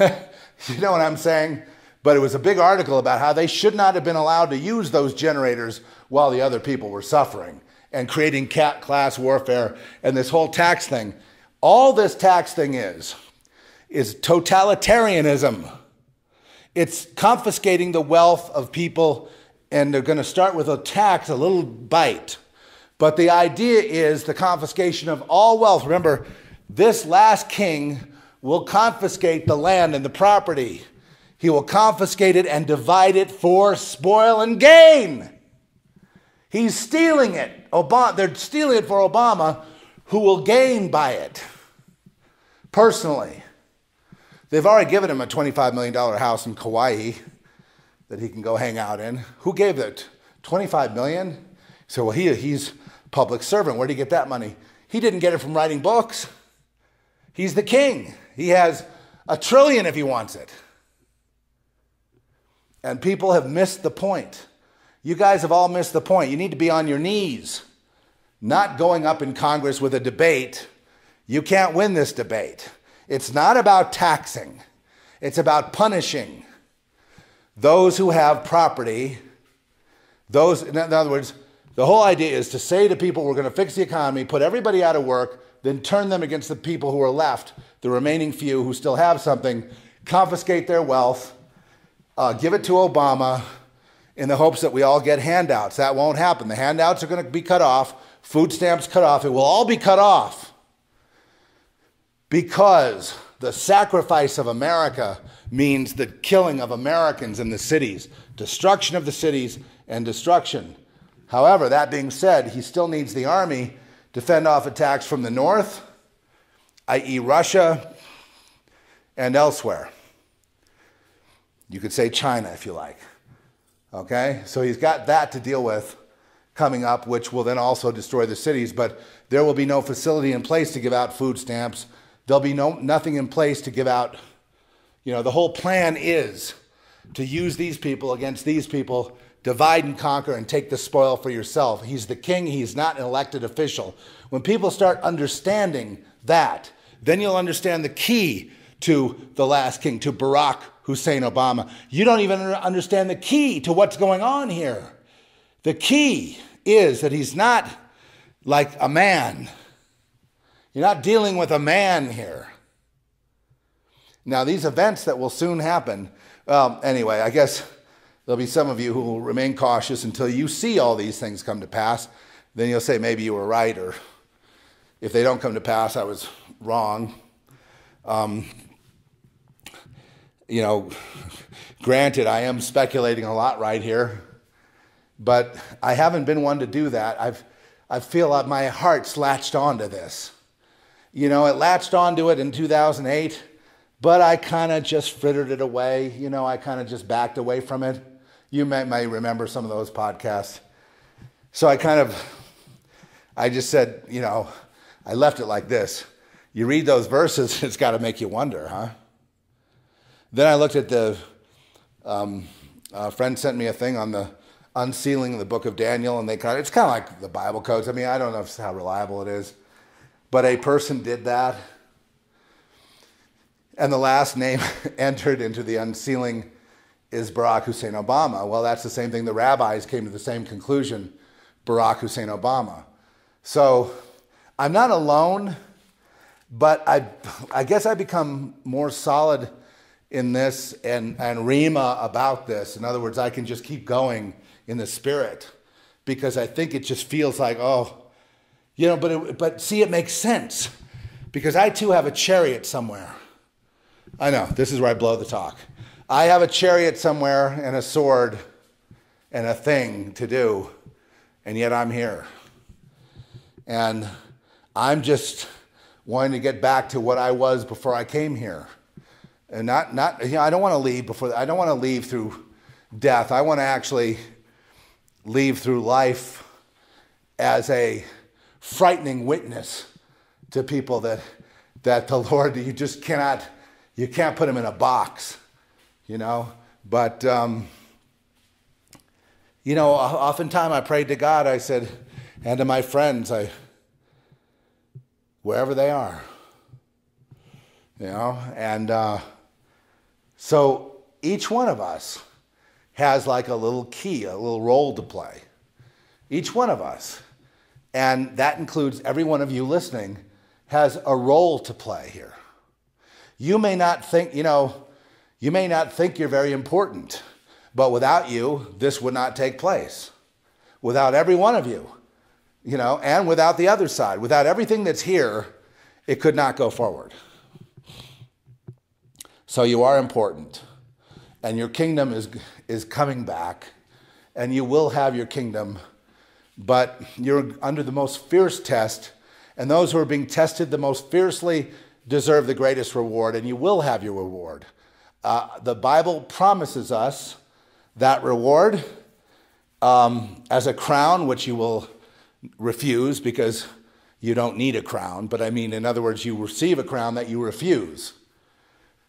you know what I'm saying? But it was a big article about how they should not have been allowed to use those generators while the other people were suffering and creating class warfare and this whole tax thing. All this tax thing is totalitarianism. It's confiscating the wealth of people, and they're going to start with a tax, a little bite. But the idea is the confiscation of all wealth. Remember, this last king will confiscate the land and the property. He will confiscate it and divide it for spoil and gain. He's stealing it. They're stealing it for Obama, who will gain by it personally. They've already given him a $25 million house in Kauai that he can go hang out in. Who gave that? $25 million? So, well, he's public servant. Where did he get that money? He didn't get it from writing books. He's the king. He has $1 trillion if he wants it. And people have missed the point. You guys have all missed the point. You need to be on your knees, not going up in Congress with a debate. You can't win this debate. It's not about taxing. It's about punishing those who have property. Those, in other words, the whole idea is to say to people, we're going to fix the economy, put everybody out of work, then turn them against the people who are left, the remaining few who still have something, confiscate their wealth, give it to Obama in the hopes that we all get handouts. That won't happen. The handouts are going to be cut off. Food stamps cut off. It will all be cut off because the sacrifice of America means the killing of Americans in the cities, destruction of the cities and destruction. However, that being said, he still needs the army to fend off attacks from the north, i.e. Russia and elsewhere. You could say China, if you like. Okay? So he's got that to deal with coming up, which will then also destroy the cities. But there will be no facility in place to give out food stamps. There'll be nothing in place to give out. You know, the whole plan is to use these people against these people, divide and conquer, and take the spoil for yourself. He's the king. He's not an elected official. When people start understanding that, then you'll understand the key to the last king, to Barack Hussein Obama. You don't even understand the key to what's going on here. The key is that he's not like a man. You're not dealing with a man here. Now, these events that will soon happen, anyway, I guess there'll be some of you who will remain cautious until you see all these things come to pass. Then you'll say, maybe you were right, or if they don't come to pass, I was wrong. You know, granted, I am speculating a lot right here, but I haven't been one to do that. I feel like my heart's latched onto this. You know, it latched onto it in 2008, but I kind of just frittered it away. You know, I kind of just backed away from it. You may remember some of those podcasts. So I just said, you know, I left it like this. You read those verses, it's got to make you wonder, huh? Then I looked at the, a friend sent me a thing on the unsealing of the Book of Daniel, and it's kind of like the Bible codes. I mean, I don't know how reliable it is, but a person did that, and the last name entered into the unsealing is Barack Hussein Obama. Well, that's the same thing. The rabbis came to the same conclusion, Barack Hussein Obama. So I'm not alone, but I guess I become more solid in this and Rima about this. In other words, I can just keep going in the spirit because I think it just feels like, oh, you know, but see, it makes sense because I too have a chariot somewhere. I know, this is where I blow the talk. I have a chariot somewhere and a sword and a thing to do, and yet I'm here. And I'm just wanting to get back to what I was before I came here. And you know, I don't want to leave I don't want to leave through death. I want to actually leave through life as a frightening witness to people that the Lord, you can't put him in a box, you know. But, you know, oftentimes I prayed to God, I said, and to my friends, wherever they are, you know, and, so each one of us has like a little key, a little role to play. Each one of us, and that includes every one of you listening, has a role to play here. You may not think, you may not think you're very important, but without you, this would not take place. Without every one of you, and without the other side, without everything that's here, it could not go forward. So you are important, and your kingdom is coming back, and you will have your kingdom, but you're under the most fierce test, and those who are being tested the most fiercely deserve the greatest reward, and you will have your reward. The Bible promises us that reward as a crown, which you will refuse because you don't need a crown, but I mean, in other words, you receive a crown that you refuse.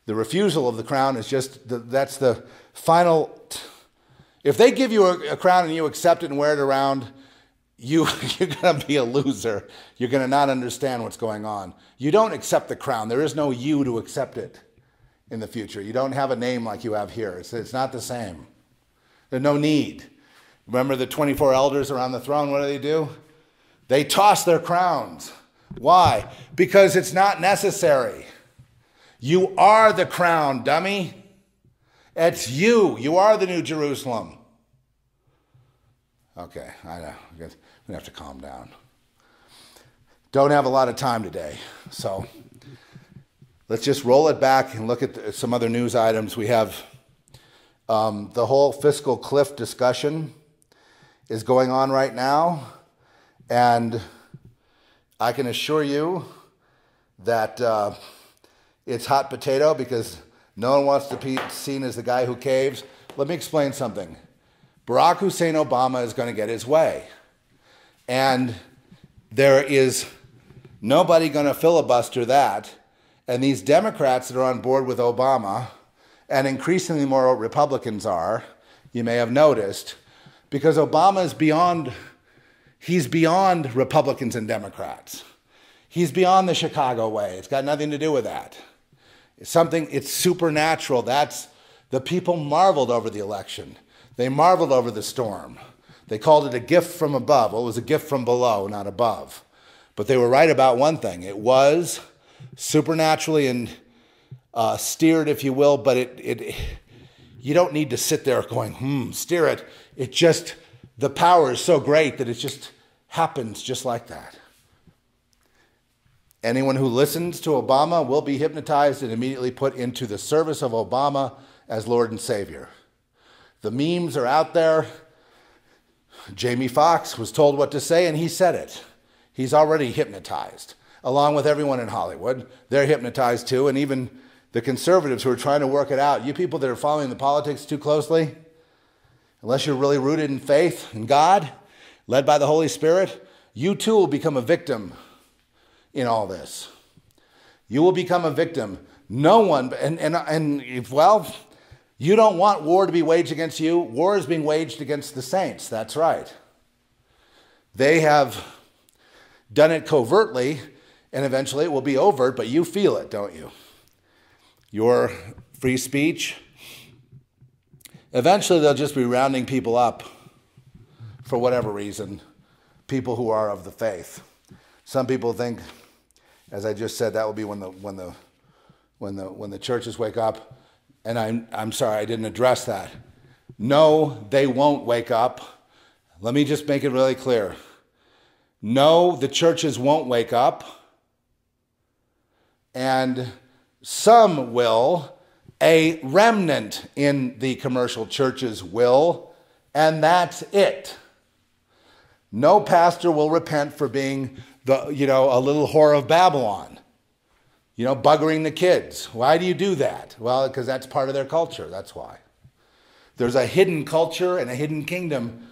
The refusal of the crown is just, that's the final. If they give you a crown and you accept it and wear it around, you're going to be a loser. You're going to not understand what's going on. You don't accept the crown. There is no you to accept it in the future. You don't have a name like you have here. It's not the same. There's no need. Remember the 24 elders around the throne? What do? They toss their crowns. Why? Because it's not necessary. You are the crown, dummy. It's you. You are the New Jerusalem. Okay, I know. I'm going to have to calm down. Don't have a lot of time today. So let's just roll it back and look at some other news items. We have the whole fiscal cliff discussion is going on right now. And I can assure you that it's hot potato because no one wants to be seen as the guy who caves. Let me explain something. Barack Hussein Obama is going to get his way. And there is nobody going to filibuster that. And these Democrats that are on board with Obama, and increasingly more Republicans are, you may have noticed, because Obama is beyond, he's beyond Republicans and Democrats. He's beyond the Chicago way. It's got nothing to do with that. It's supernatural. The people marveled over the election. They marveled over the storm. They called it a gift from above. Well, it was a gift from below, not above. But they were right about one thing. It was supernaturally and steered, if you will, but you don't need to sit there going, steer it. It just, the power is so great that it just happens just like that. Anyone who listens to Obama will be hypnotized and immediately put into the service of Obama as Lord and Savior. The memes are out there. Jamie Foxx was told what to say, and he said it. He's already hypnotized, along with everyone in Hollywood. They're hypnotized too, and even the conservatives who are trying to work it out. You people that are following the politics too closely, unless you're really rooted in faith and God, led by the Holy Spirit, you too will become a victim in all this. You will become a victim. No one, well, you don't want war to be waged against you. War is being waged against the saints. That's right. They have done it covertly, and eventually it will be overt, but you feel it, don't you? Your free speech. Eventually they'll just be rounding people up for whatever reason, people who are of the faith. Some people think, as I just said, that will be when the churches wake up. And I'm sorry, I didn't address that. No, they won't wake up. Let me just make it really clear. No, the churches won't wake up. And some will. A remnant in the commercial churches will. And that's it. No pastor will repent for being a little whore of Babylon, buggering the kids. Why do you do that? Well, because that's part of their culture. That's why. There's a hidden culture and a hidden kingdom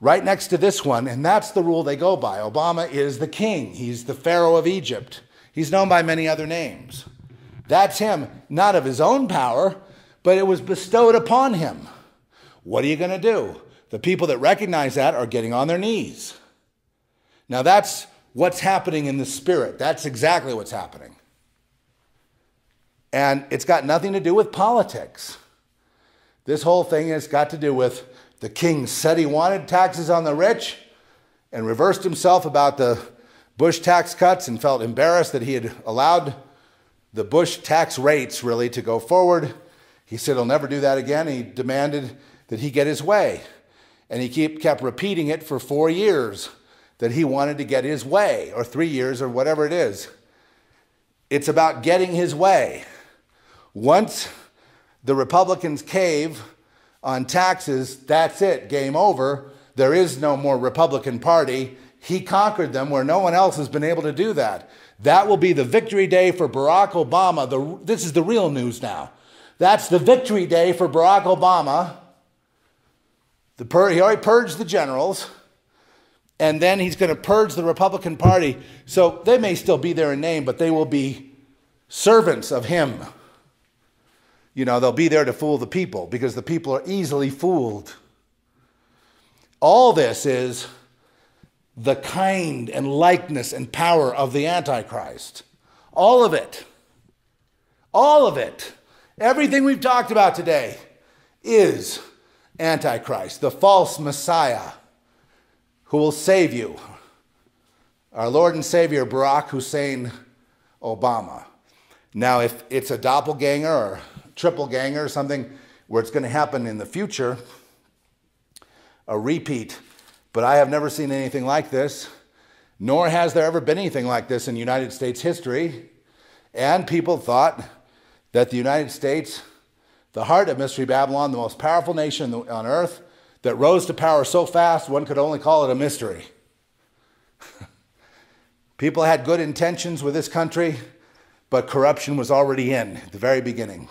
right next to this one, and that's the rule they go by. Obama is the king. He's the Pharaoh of Egypt. He's known by many other names. That's him, not of his own power, but it was bestowed upon him. What are you going to do? The people that recognize that are getting on their knees. Now, that's what's happening in the spirit. That's exactly what's happening. And it's got nothing to do with politics. This whole thing has got to do with the king said he wanted taxes on the rich and reversed himself about the Bush tax cuts and felt embarrassed that he had allowed the Bush tax rates really to go forward. He said he'll never do that again. He demanded that he get his way. And he kept repeating it for 4 years that he wanted to get his way, or 3 years, or whatever it is. It's about getting his way. Once the Republicans cave on taxes, that's it, game over. There is no more Republican Party. He conquered them where no one else has been able to do that. That will be the victory day for Barack Obama. This is the real news now. That's the victory day for Barack Obama. He already purged the generals, and then he's going to purge the Republican Party. So they may still be there in name, but they will be servants of him. You know, they'll be there to fool the people because the people are easily fooled. All this is the kind and likeness and power of the Antichrist. All of it. All of it. Everything we've talked about today is Antichrist, the false Messiah who will save you. Our Lord and Savior, Barack Hussein Obama. Now, if it's a doppelganger or triple ganger or something where it's going to happen in the future, a repeat. But I have never seen anything like this, nor has there ever been anything like this in United States history. And people thought that the United States, the heart of Mystery Babylon, the most powerful nation on earth, that rose to power so fast one could only call it a mystery. People had good intentions with this country, but corruption was already in at the very beginning.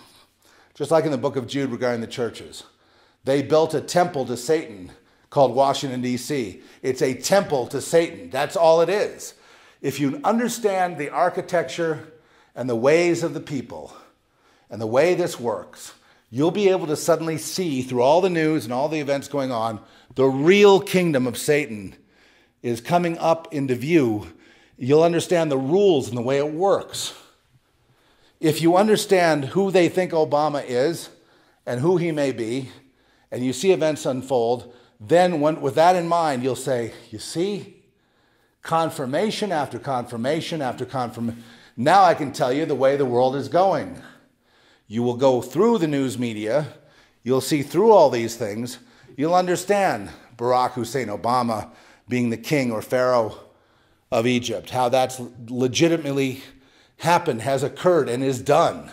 Just like in the book of Jude regarding the churches. They built a temple to Satan called Washington, D.C. It's a temple to Satan. That's all it is. If you understand the architecture and the ways of the people and the way this works, you'll be able to suddenly see through all the news and all the events going on, the real kingdom of Satan is coming up into view. You'll understand the rules and the way it works. If you understand who they think Obama is and who he may be, and you see events unfold, then when, with that in mind, you'll say, you see, confirmation after confirmation after confirmation. Now I can tell you the way the world is going. You will go through the news media. You'll see through all these things. You'll understand Barack Hussein Obama being the king or pharaoh of Egypt, how that's legitimately happened, has occurred, and is done.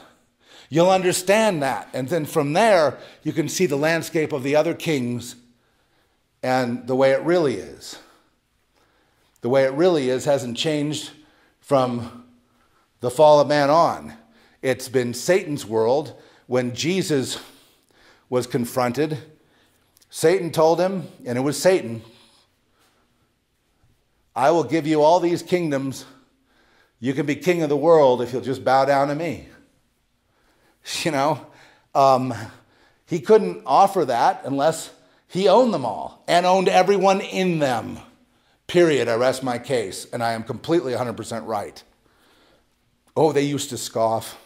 You'll understand that. And then from there, you can see the landscape of the other kings and the way it really is. The way it really is hasn't changed from the fall of man on. It's been Satan's world. When Jesus was confronted, Satan told him, and it was Satan, I will give you all these kingdoms. You can be king of the world if you'll just bow down to me. You know, he couldn't offer that unless he owned them all and owned everyone in them. Period. I rest my case, and I am completely 100% right. Oh, they used to scoff.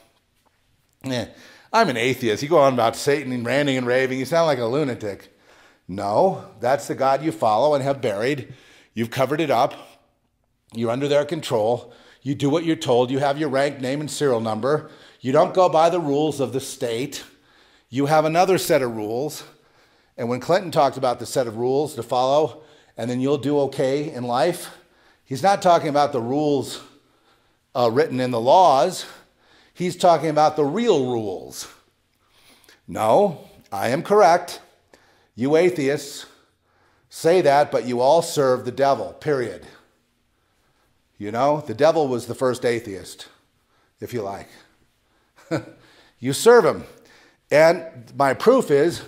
Eh, I'm an atheist. You go on about Satan and ranting and raving. You sound like a lunatic. No, that's the God you follow and have buried. You've covered it up. You're under their control. You do what you're told. You have your rank, name, and serial number. You don't go by the rules of the state. You have another set of rules. And when Clinton talked about the set of rules to follow, and then you'll do okay in life, he's not talking about the rules written in the laws. He's talking about the real rules. No, I am correct. You atheists say that, but you all serve the devil, period. You know, the devil was the first atheist, if you like. You serve him. And my proof is,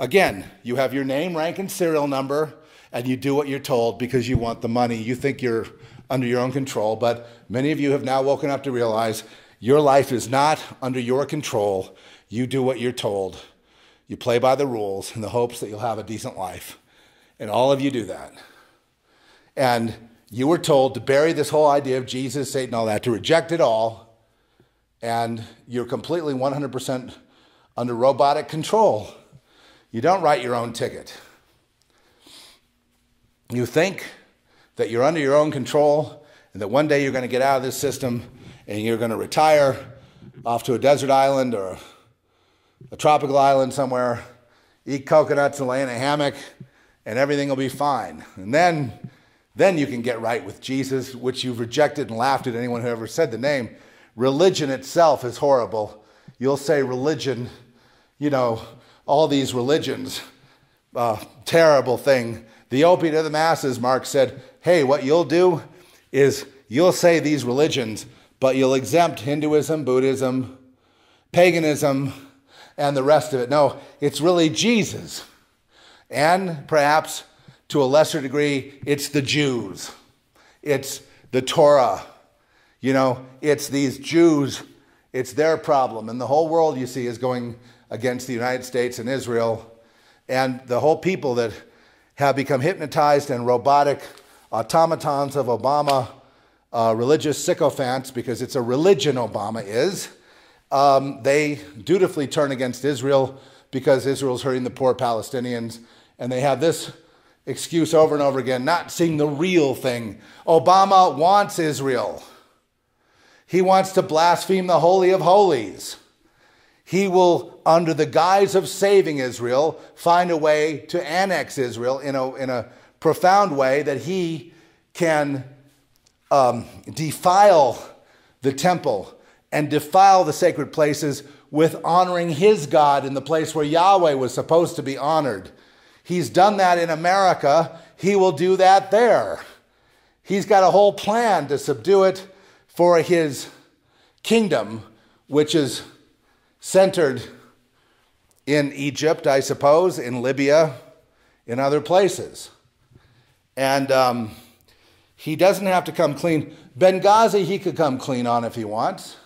again, you have your name, rank, and serial number, and you do what you're told because you want the money. You think you're under your own control, but many of you have now woken up to realize your life is not under your control. You do what you're told. You play by the rules in the hopes that you'll have a decent life. And all of you do that. And you were told to bury this whole idea of Jesus, Satan, all that, to reject it all, and you're completely 100% under robotic control. You don't write your own ticket. You think that you're under your own control and that one day you're going to get out of this system and you're going to retire off to a desert island or a tropical island somewhere, eat coconuts and lay in a hammock, and everything will be fine. And then you can get right with Jesus, which you've rejected and laughed at anyone who ever said the name. Religion itself is horrible. You'll say religion, you know, all these religions, terrible thing. The opiate of the masses, Marx said, hey, what you'll do is you'll say these religions, but you'll exempt Hinduism, Buddhism, paganism, and the rest of it. No, it's really Jesus. And perhaps to a lesser degree, it's the Jews. It's the Torah. You know, it's these Jews. It's their problem. And the whole world, you see, is going against the United States and Israel. And the whole people that have become hypnotized and robotic automatons of Obama, religious sycophants, because it's a religion Obama is, they dutifully turn against Israel because Israel's hurting the poor Palestinians. And they have this excuse over and over again, not seeing the real thing. Obama wants Israel. He wants to blaspheme the Holy of Holies. He will, under the guise of saving Israel, find a way to annex Israel in a profound way that he can defile the temple and defile the sacred places with honoring his God in the place where Yahweh was supposed to be honored. He's done that in America. He will do that there. He's got a whole plan to subdue it for his kingdom, which is centered in Egypt, I suppose, in Libya, in other places. And he doesn't have to come clean. Benghazi he could come clean on if he wants,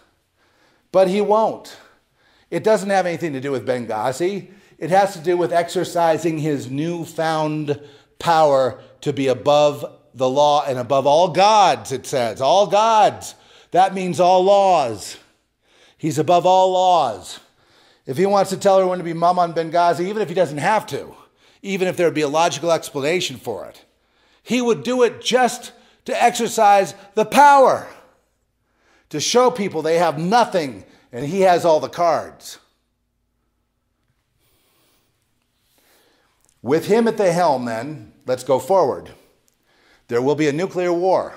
but he won't. It doesn't have anything to do with Benghazi. It has to do with exercising his newfound power to be above the law and above all gods, it says. All gods. That means all laws. He's above all laws. If he wants to tell everyone to be mum on Benghazi, even if he doesn't have to, even if there would be a logical explanation for it, he would do it just to exercise the power, to show people they have nothing and he has all the cards. With him at the helm, then, let's go forward. There will be a nuclear war.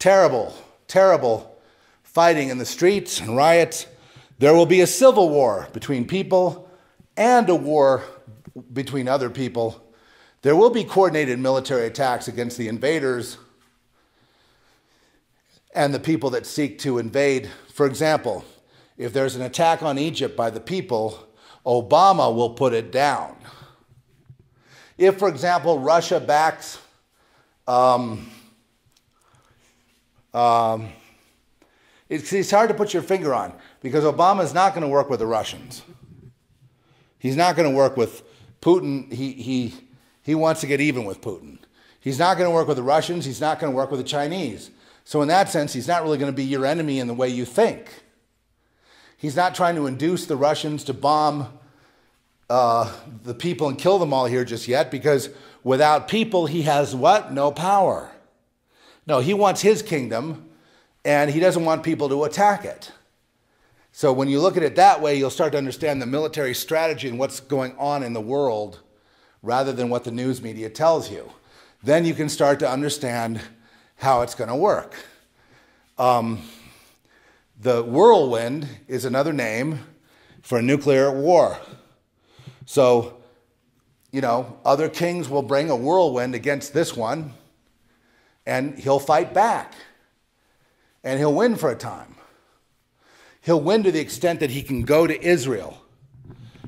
Terrible, terrible fighting in the streets and riots. There will be a civil war between people and a war between other people. There will be coordinated military attacks against the invaders and the people that seek to invade. For example, if there's an attack on Egypt by the people, Obama will put it down. If, for example, Russia backs it's hard to put your finger on, because Obama's not going to work with the Russians. He's not going to work with Putin. He wants to get even with Putin. He's not going to work with the Russians. He's not going to work with the Chinese. So in that sense, he's not really going to be your enemy in the way you think. He's not trying to induce the Russians to bomb the people and kill them all here just yet, because without people, he has what? No power. No, he wants his kingdom, and he doesn't want people to attack it. So when you look at it that way, you'll start to understand the military strategy and what's going on in the world rather than what the news media tells you. Then you can start to understand how it's going to work. The whirlwind is another name for a nuclear war. So, you know, other kings will bring a whirlwind against this one, and he'll fight back. And he'll win for a time. He'll win to the extent that he can go to Israel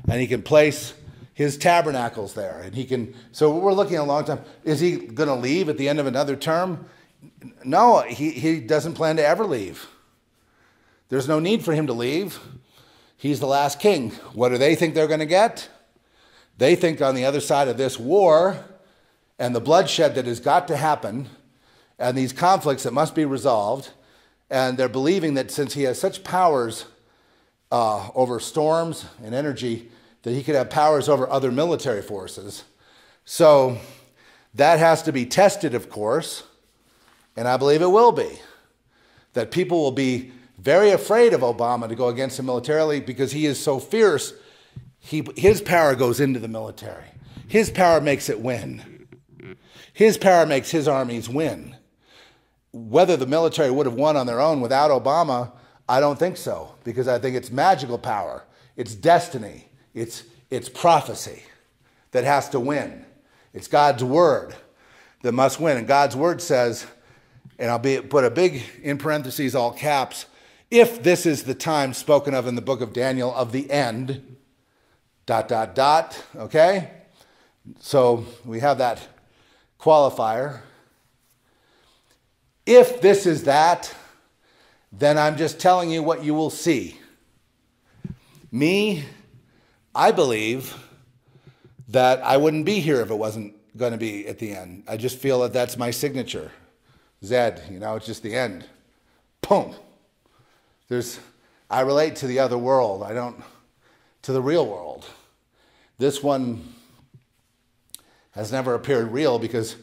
and he can place his tabernacles there. And he can, so we're looking at a long time. Is he going to leave at the end of another term? No, he doesn't plan to ever leave. There's no need for him to leave. He's the last king. What do they think they're going to get? They think on the other side of this war and the bloodshed that has got to happen and these conflicts that must be resolved, and they're believing that since he has such powers over storms and energy, that he could have powers over other military forces. So that has to be tested, of course, and I believe it will be. That people will be very afraid of Obama to go against him militarily because he is so fierce. His power goes into the military. His power makes it win. His power makes his armies win. Whether the military would have won on their own without Obama, I don't think so, because I think it's magical power. It's destiny. It's prophecy that has to win. It's God's word that must win. And God's word says, and I'll put a big in parentheses, all caps, if this is the time spoken of in the book of Daniel of the end, ... okay? So we have that qualifier. If this is that, then I'm just telling you what you will see. Me, I believe that I wouldn't be here if it wasn't going to be at the end. I just feel that that's my signature. Zed, you know, it's just the end. Boom. I relate to the other world. I don't, to the real world. This one has never appeared real because,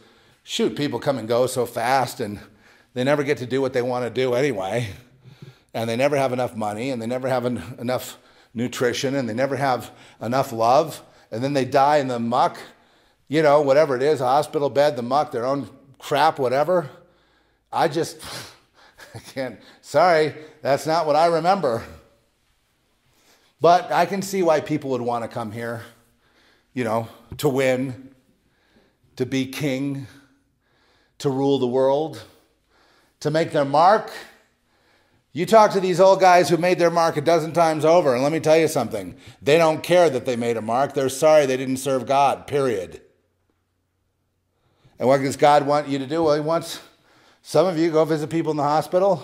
shoot, people come and go so fast and they never get to do what they want to do anyway. And they never have enough money and they never have enough nutrition and they never have enough love. And then they die in the muck, you know, whatever it is, a hospital bed, the muck, their own crap, whatever. I can't, sorry, that's not what I remember. But I can see why people would want to come here, you know, to win, to be king, to rule the world, to make their mark. You talk to these old guys who made their mark a dozen times over, and let me tell you something. They don't care that they made a mark. They're sorry they didn't serve God, period. And what does God want you to do? Well, he wants some of you to go visit people in the hospital.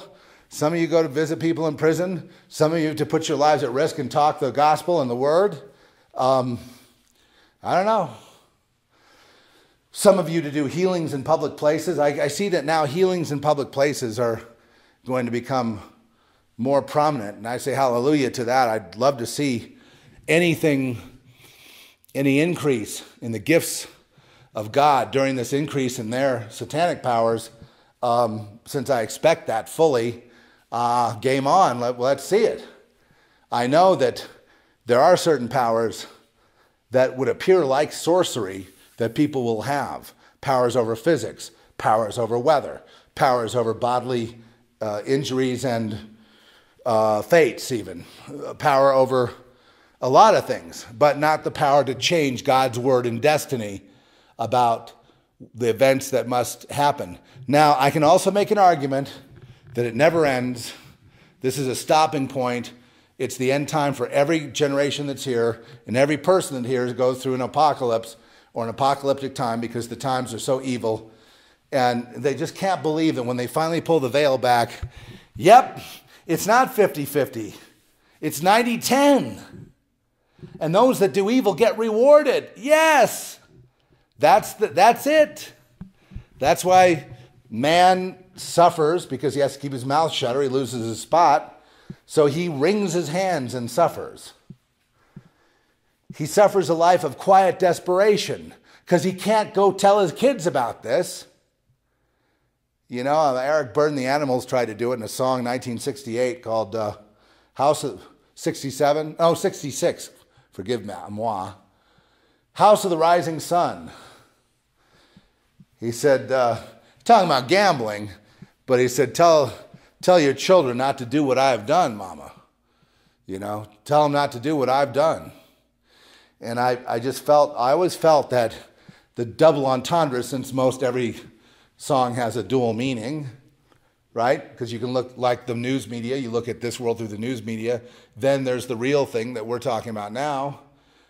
Some of you go to visit people in prison. Some of you to put your lives at risk and talk the gospel and the word. I don't know. Some of you to do healings in public places. I see that now healings in public places are going to become more prominent. And I say hallelujah to that. I'd love to see any increase in the gifts of God during this increase in their satanic powers. Since I expect that fully, game on, let's see it. I know that there are certain powers that would appear like sorcery that people will have. Powers over physics, powers over weather, powers over bodily injuries and fates even. Power over a lot of things, but not the power to change God's word and destiny about the events that must happen. Now, I can also make an argument that it never ends. This is a stopping point. It's the end time for every generation that's here, and every person that here goes through an apocalypse or an apocalyptic time because the times are so evil. And they just can't believe that when they finally pull the veil back, yep, it's not 50-50. It's 90-10. And those that do evil get rewarded. Yes. That's it. That's why man suffers, because he has to keep his mouth shut or he loses his spot. So he wrings his hands and suffers. He suffers a life of quiet desperation because he can't go tell his kids about this. You know, Eric Burdon, the Animals, tried to do it in a song 1968 called House of 67. Oh, 66. Forgive moi. House of the Rising Sun. He said, talking about gambling, but he said, tell your children not to do what I've done, Mama. You know, tell them not to do what I've done. And I just felt, I always felt that the double entendre, since most every song has a dual meaning, right? Because you can look like the news media, you look at this world through the news media, then there's the real thing that we're talking about now.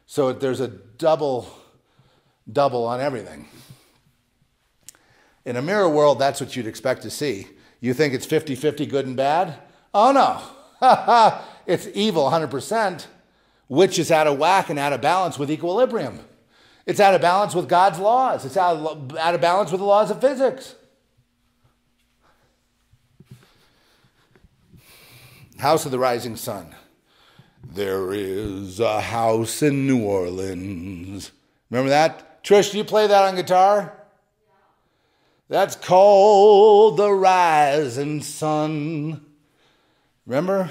So there's a double on everything. In a mirror world, that's what you'd expect to see. You think it's 50-50 good and bad? Oh, no. It's evil 100%, which is out of whack and out of balance with equilibrium. It's out of balance with God's laws. It's out of balance with the laws of physics. House of the Rising Sun. There is a house in New Orleans. Remember that? Trish, do you play that on guitar? That's called the Rising Sun. Remember?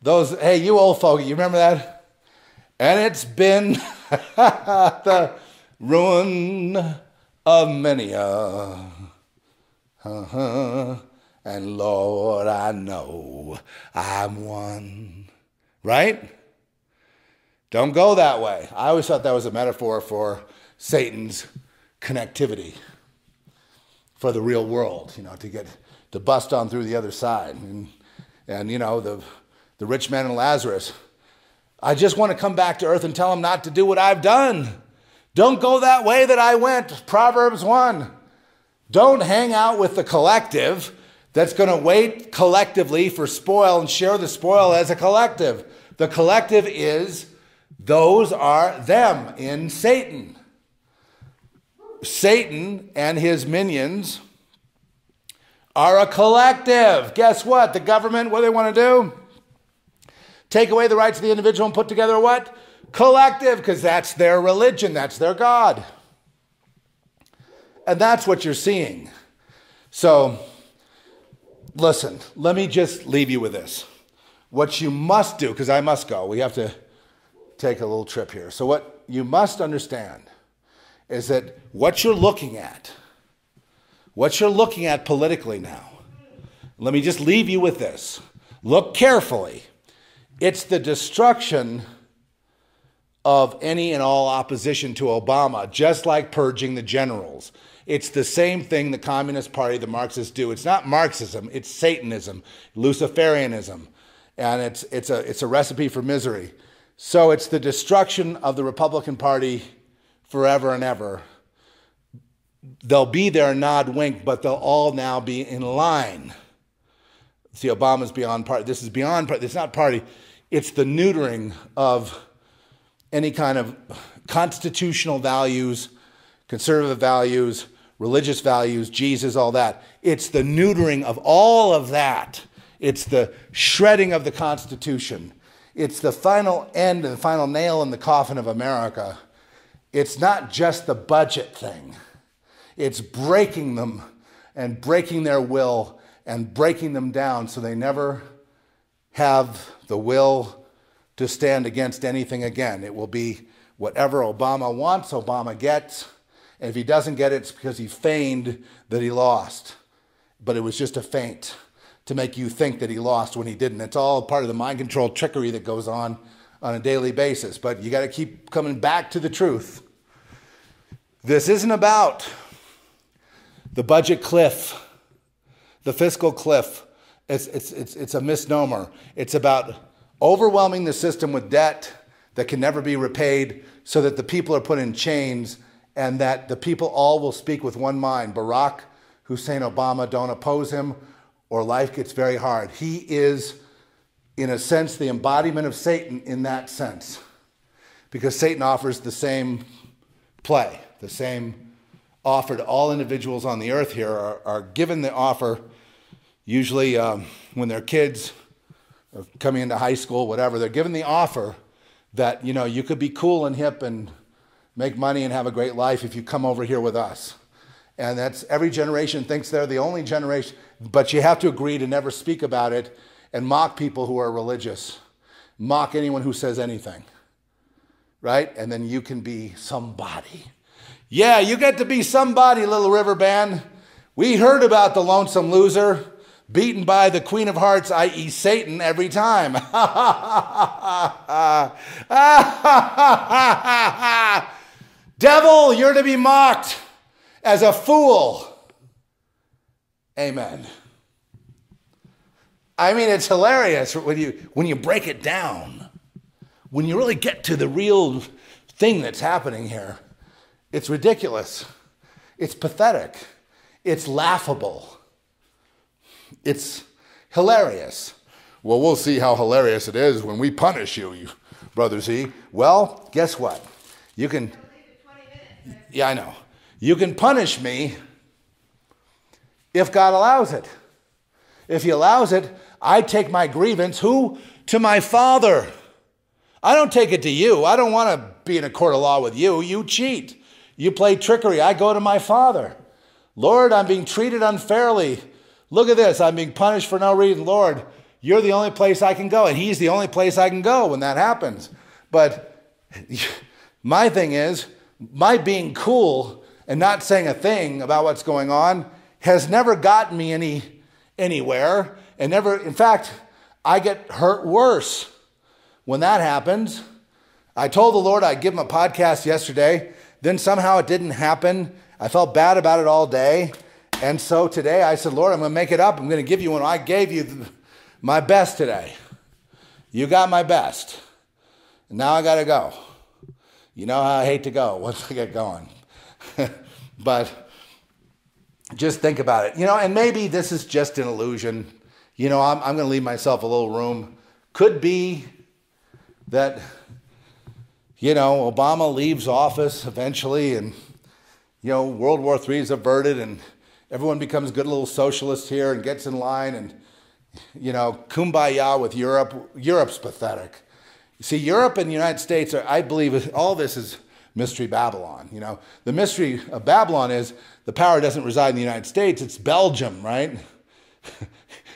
Those, hey, you old fogey, you remember that? And it's been the ruin of many a. And Lord, I know I'm one. Right? Don't go that way. I always thought that was a metaphor for Satan's connectivity for the real world, you know, to get to bust on through the other side. And you know, the rich man and Lazarus. I just want to come back to earth and tell him not to do what I've done. Don't go that way that I went. Proverbs 1. Don't hang out with the collective that's going to wait collectively for spoil and share the spoil as a collective. The collective is, those are them in Satan. Satan and his minions are a collective. Guess what? The government, what do they want to do? Take away the rights of the individual and put together what? Collective, because that's their religion. That's their God. And that's what you're seeing. So, listen, let me just leave you with this. What you must do, because I must go. We have to take a little trip here. So what you must understand is that what you're looking at politically now, let me just leave you with this. Look carefully. It's the destruction of any and all opposition to Obama, just like purging the generals. It's the same thing the Communist Party, the Marxists do. It's not Marxism, it's Satanism, Luciferianism, and it's a recipe for misery. So it's the destruction of the Republican Party forever and ever. They'll be there, nod, wink, but they'll all now be in line. See, Obama's beyond party. This is beyond party. It's not party. It's the neutering of any kind of constitutional values, conservative values, religious values, Jesus, all that. It's the neutering of all of that. It's the shredding of the Constitution. It's the final end and the final nail in the coffin of America. It's not just the budget thing. It's breaking them and breaking their will and breaking them down so they never have the will to stand against anything again. It will be whatever Obama wants, Obama gets. And if he doesn't get it, it's because he feigned that he lost. But it was just a feint to make you think that he lost when he didn't. It's all part of the mind control trickery that goes on a daily basis. But you got to keep coming back to the truth. This isn't about the budget cliff, the fiscal cliff. It's a misnomer. It's about overwhelming the system with debt that can never be repaid so that the people are put in chains and that the people all will speak with one mind. Barack Hussein Obama, don't oppose him, or life gets very hard. He is, in a sense, the embodiment of Satan in that sense, because Satan offers the same play, the same offer to all individuals on the earth here are given the offer, usually when they're kids, coming into high school, whatever, they're given the offer that, you know, you could be cool and hip and make money and have a great life if you come over here with us. And that's, every generation thinks they're the only generation, but you have to agree to never speak about it and mock people who are religious. Mock anyone who says anything, right? And then you can be somebody. Yeah, you get to be somebody, Little River Band. We heard about the lonesome loser beaten by the Queen of Hearts, i.e. Satan, every time. Devil, you're to be mocked as a fool. Amen. I mean, it's hilarious when you break it down. When you really get to the real thing that's happening here, it's ridiculous. It's pathetic. It's laughable. It's hilarious. Well, we'll see how hilarious it is when we punish you, you Brother Z. Well, guess what? You can... Yeah, I know. You can punish me if God allows it. If he allows it, I take my grievance, who? To my Father. I don't take it to you. I don't want to be in a court of law with you. You cheat. You play trickery. I go to my Father. Lord, I'm being treated unfairly. Look at this. I'm being punished for no reason. Lord, you're the only place I can go. And he's the only place I can go when that happens. But my thing is, my being cool and not saying a thing about what's going on has never gotten me anywhere. And never, in fact, I get hurt worse when that happens. I told the Lord I'd give him a podcast yesterday. Then somehow it didn't happen. I felt bad about it all day. And so today I said, Lord, I'm going to make it up. I'm going to give you one. I gave you my best today. You got my best. And now I got to go. You know how I hate to go once I get going. But just think about it. You know, and maybe this is just an illusion. You know, I'm going to leave myself a little room. Could be that, you know, Obama leaves office eventually and, you know, World War III is averted and everyone becomes good little socialists here and gets in line and, you know, kumbaya with Europe. Europe's pathetic. You see, Europe and the United States are, I believe, all this is mystery Babylon. You know, the mystery of Babylon is the power doesn't reside in the United States. It's Belgium, right?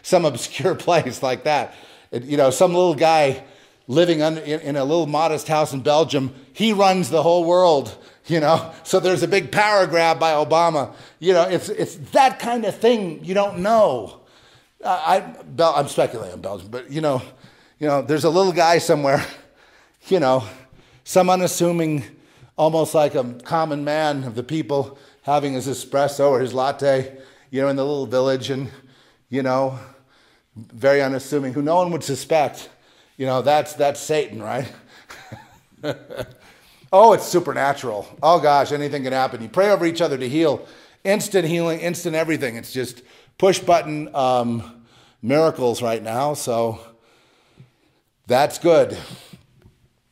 Some obscure place like that. It, you know, some little guy living in a little modest house in Belgium, he runs the whole world, you know? So there's a big power grab by Obama. You know, it's that kind of thing you don't know. I'm speculating on Belgium, but you know, there's a little guy somewhere, you know, some unassuming, almost like a common man of the people having his espresso or his latte, you know, in the little village and, you know, very unassuming, who no one would suspect. You know, that's Satan, right? Oh, it's supernatural. Oh, gosh, anything can happen. You pray over each other to heal. Instant healing, instant everything. It's just push-button miracles right now, so that's good.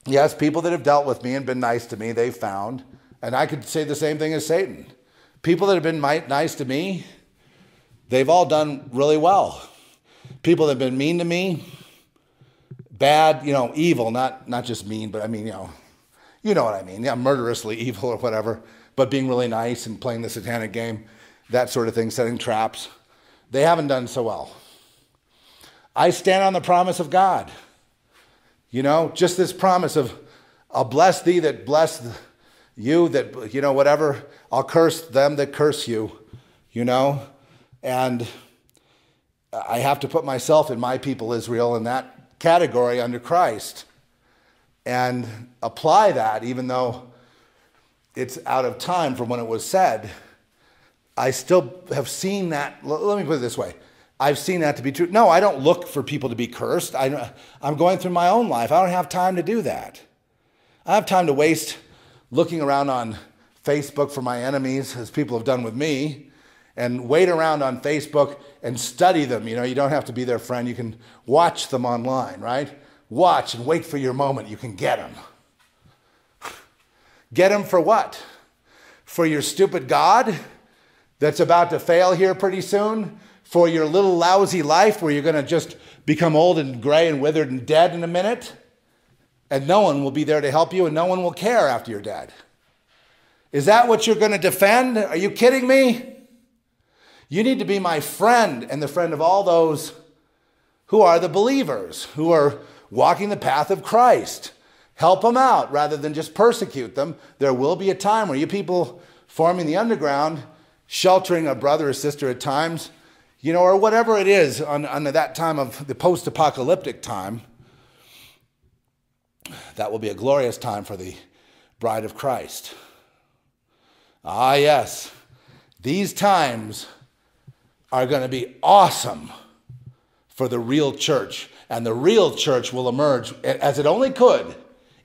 Yes, people that have dealt with me and been nice to me, they've found, and I could say the same thing as Satan. People that have been nice to me, they've all done really well. People that have been mean to me, bad, you know, evil, not just mean, but I mean, you know what I mean. Yeah, murderously evil or whatever, but being really nice and playing the satanic game, that sort of thing, setting traps. They haven't done so well. I stand on the promise of God. You know, just this promise of, I'll bless thee that bless you, that, you know, whatever. I'll curse them that curse you, you know. And I have to put myself in my people Israel in that category under Christ and apply that, even though it's out of time from when it was said. I still have seen that. Let me put it this way. I've seen that to be true. No, I don't look for people to be cursed. I'm going through my own life. I don't have time to do that. I have time to waste looking around on Facebook for my enemies, as people have done with me, and wait around on Facebook and study them. You know, you don't have to be their friend. You can watch them online, right? Watch and wait for your moment. You can get them. Get them for what? For your stupid God that's about to fail here pretty soon? For your little lousy life where you're going to just become old and gray and withered and dead in a minute, and no one will be there to help you, and no one will care after you're dead? Is that what you're going to defend? Are you kidding me? You need to be my friend and the friend of all those who are the believers, who are walking the path of Christ. Help them out rather than just persecute them. There will be a time where you people forming the underground, sheltering a brother or sister at times, you know, or whatever it is on that time of the post-apocalyptic time, that will be a glorious time for the bride of Christ. Ah, yes, these times are going to be awesome for the real church, and the real church will emerge as it only could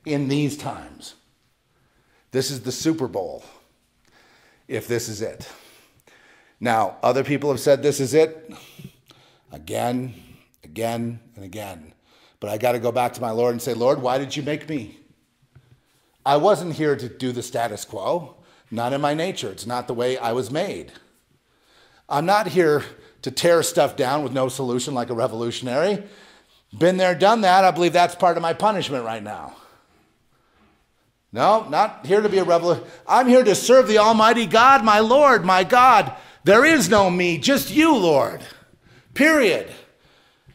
in these times. This is the Super Bowl, if this is it. Now, other people have said this is it again and again. But I got to go back to my Lord and say, Lord, why did you make me? I wasn't here to do the status quo. Not in my nature. It's not the way I was made. I'm not here to tear stuff down with no solution like a revolutionary. Been there, done that. I believe that's part of my punishment right now. No, not here to be a revolutionary. I'm here to serve the Almighty God, my Lord, my God. There is no me, just you, Lord. Period.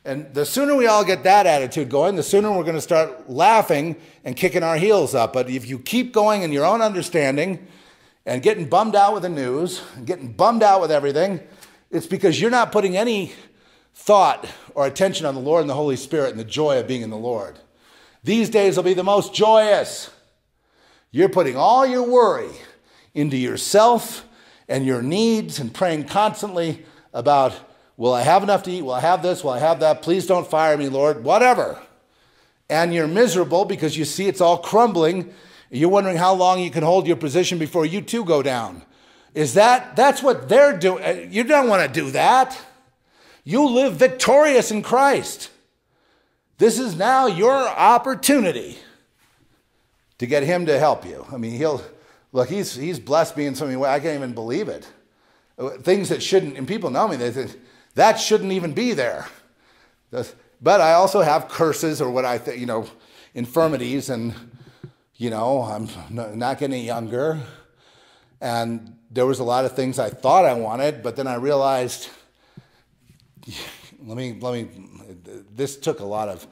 And the sooner we all get that attitude going, the sooner we're going to start laughing and kicking our heels up. But if you keep going in your own understanding and getting bummed out with the news, and getting bummed out with everything, it's because you're not putting any thought or attention on the Lord and the Holy Spirit and the joy of being in the Lord. These days will be the most joyous. You're putting all your worry into yourself and your needs and praying constantly about, will I have enough to eat? Will I have this? Will I have that? Please don't fire me, Lord. Whatever. And you're miserable because you see it's all crumbling. You're wondering how long you can hold your position before you too go down. That's what they're doing. You don't want to do that. You live victorious in Christ. This is now your opportunity to get him to help you. I mean, he's blessed me in so many ways. I can't even believe it. Things that shouldn't, and people know me, they think, that shouldn't even be there. But I also have curses or what I think, infirmities, and, I'm not getting younger. And there was a lot of things I thought I wanted, but then I realized, this took a lot of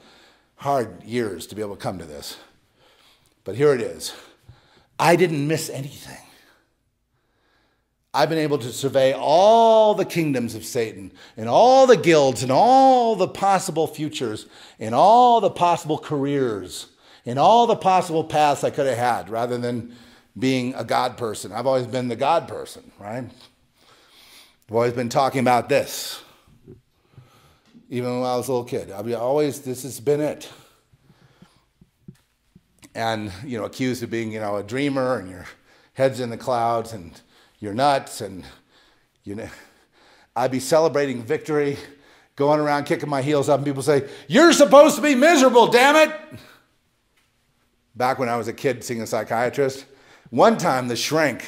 hard years to be able to come to this. But here it is. I didn't miss anything. I've been able to survey all the kingdoms of Satan and all the guilds and all the possible futures and all the possible careers and all the possible paths I could have had rather than being a God person. I've always been the God person, right? I've always been talking about this. Even when I was a little kid, I've always, this has been it. And, accused of being, a dreamer and your head's in the clouds and you're nuts, and I'd be celebrating victory, going around kicking my heels up, and people say, "You're supposed to be miserable, damn it!" Back when I was a kid, seeing a psychiatrist, one time the shrink,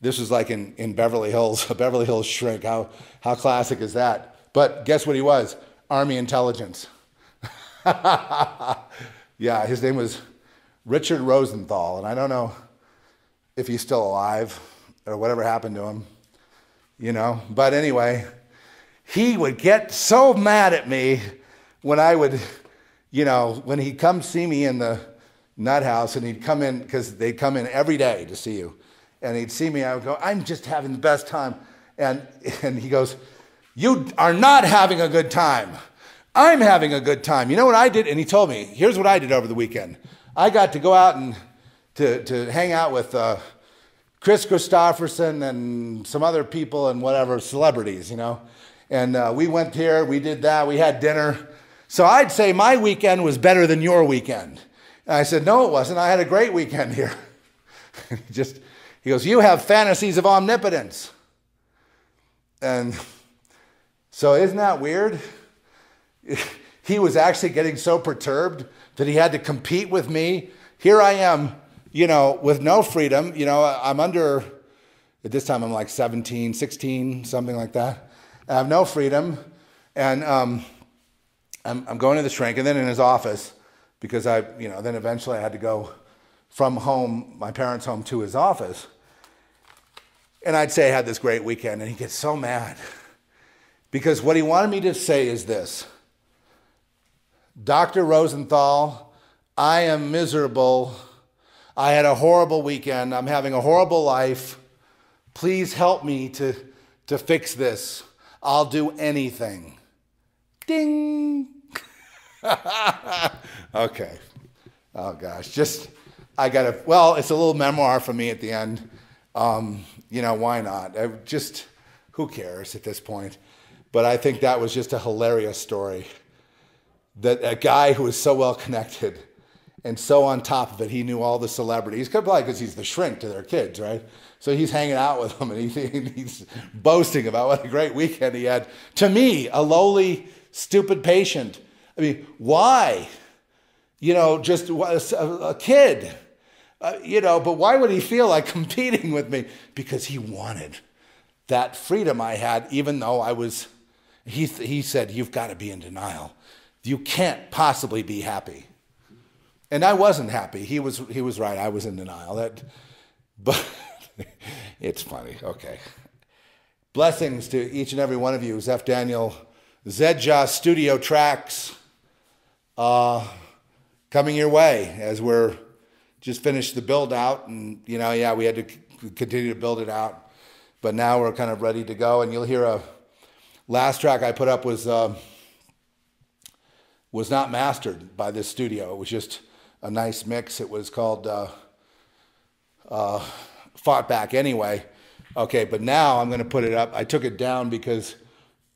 this was like in Beverly Hills, a Beverly Hills shrink. How classic is that? But guess what he was? Army intelligence. Yeah, his name was Richard Rosenthal, and I don't know if he's still alive or whatever happened to him, But anyway, he would get so mad at me when I would, when he'd come see me in the nut house, and he'd come in, because they'd come in every day to see you, and he'd see me, I would go, "I'm just having the best time." And he goes, "You are not having a good time. I'm having a good time." You know what I did? And he told me, here's what I did over the weekend. I got to go out and to hang out with Chris Christopherson and some other people and whatever, celebrities, And we went here, we did that, we had dinner. So I'd say my weekend was better than your weekend. And I said, "No, it wasn't. I had a great weekend here." He goes, "You have fantasies of omnipotence." And so isn't that weird? He was actually getting so perturbed that he had to compete with me. Here I am, with no freedom, I'm under, at this time I'm like 17, 16, something like that. I have no freedom, and I'm going to the shrink, and then in his office, because then eventually I had to go from home, my parents' home, to his office. And I'd say I had this great weekend, and he gets so mad, because what he wanted me to say is this: "Dr. Rosenthal, I am miserable. I had a horrible weekend. I'm having a horrible life. Please help me to fix this. I'll do anything." Ding. Okay. Oh, gosh. Well, it's a little memoir for me at the end. Why not? Who cares at this point? But I think that was just a hilarious story. That a guy who was so well connected and so on top of it, he knew all the celebrities, probably because he's the shrink to their kids, right? So he's hanging out with them, and he's boasting about what a great weekend he had. To me, a lowly, stupid patient. I mean, why? Just a kid, but why would he feel like competing with me? Because he wanted that freedom I had, even though I was he said, you've got to be in denial. You can't possibly be happy. And I wasn't happy. He was right. I was in denial. But it's funny. Okay. Blessings to each and every one of you. Zeph Daniel, Zedja Studio Tracks coming your way as we're just finished the build out. And, you know, yeah, we had to continue to build it out. But now we're kind of ready to go. And you'll hear a last track I put up was not mastered by this studio. It was just a nice mix. It was called Fought Back Anyway. Okay, but now I'm going to put it up. I took it down because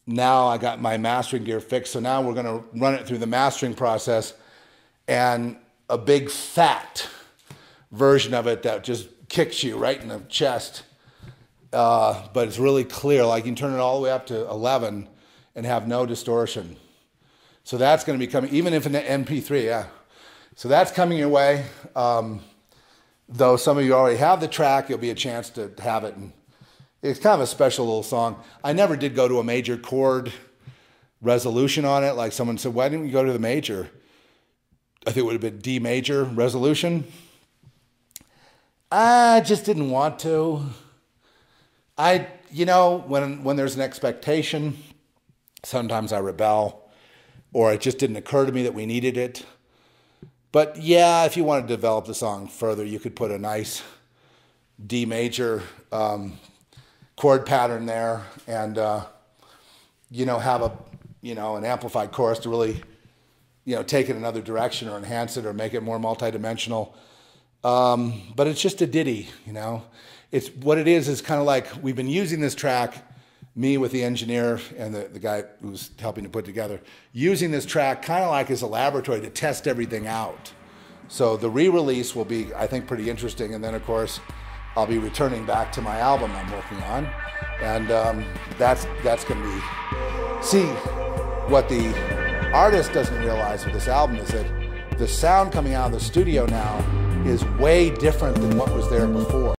now I got my mastering gear fixed. So now we're going to run it through the mastering process and a big fat version of it that just kicks you right in the chest. But it's really clear. Like you can turn it all the way up to 11 and have no distortion. So that's going to be coming, even if an MP3, yeah. So that's coming your way. Though some of you already have the track, you'll be a chance to have it. And it's kind of a special little song. I never did go to a major chord resolution on it. Like someone said, why didn't we go to the major? I think it would have been D major resolution. I just didn't want to. You know, when there's an expectation, sometimes I rebel. Or it just didn't occur to me that we needed it. But yeah, if you want to develop the song further, you could put a nice D major chord pattern there, and you know, have a an amplified chorus to really take it another direction or enhance it or make it more multidimensional. But it's just a ditty, It's what it is kind of like we've been using this track. Me with the engineer and the guy who's helping to put together, using this track kind of like as a laboratory to test everything out. So the re-release will be, I think, pretty interesting. And then, of course, I'll be returning back to my album I'm working on. And that's going to be... See, what the artist doesn't realize with this album is that the sound coming out of the studio now is way different than what was there before.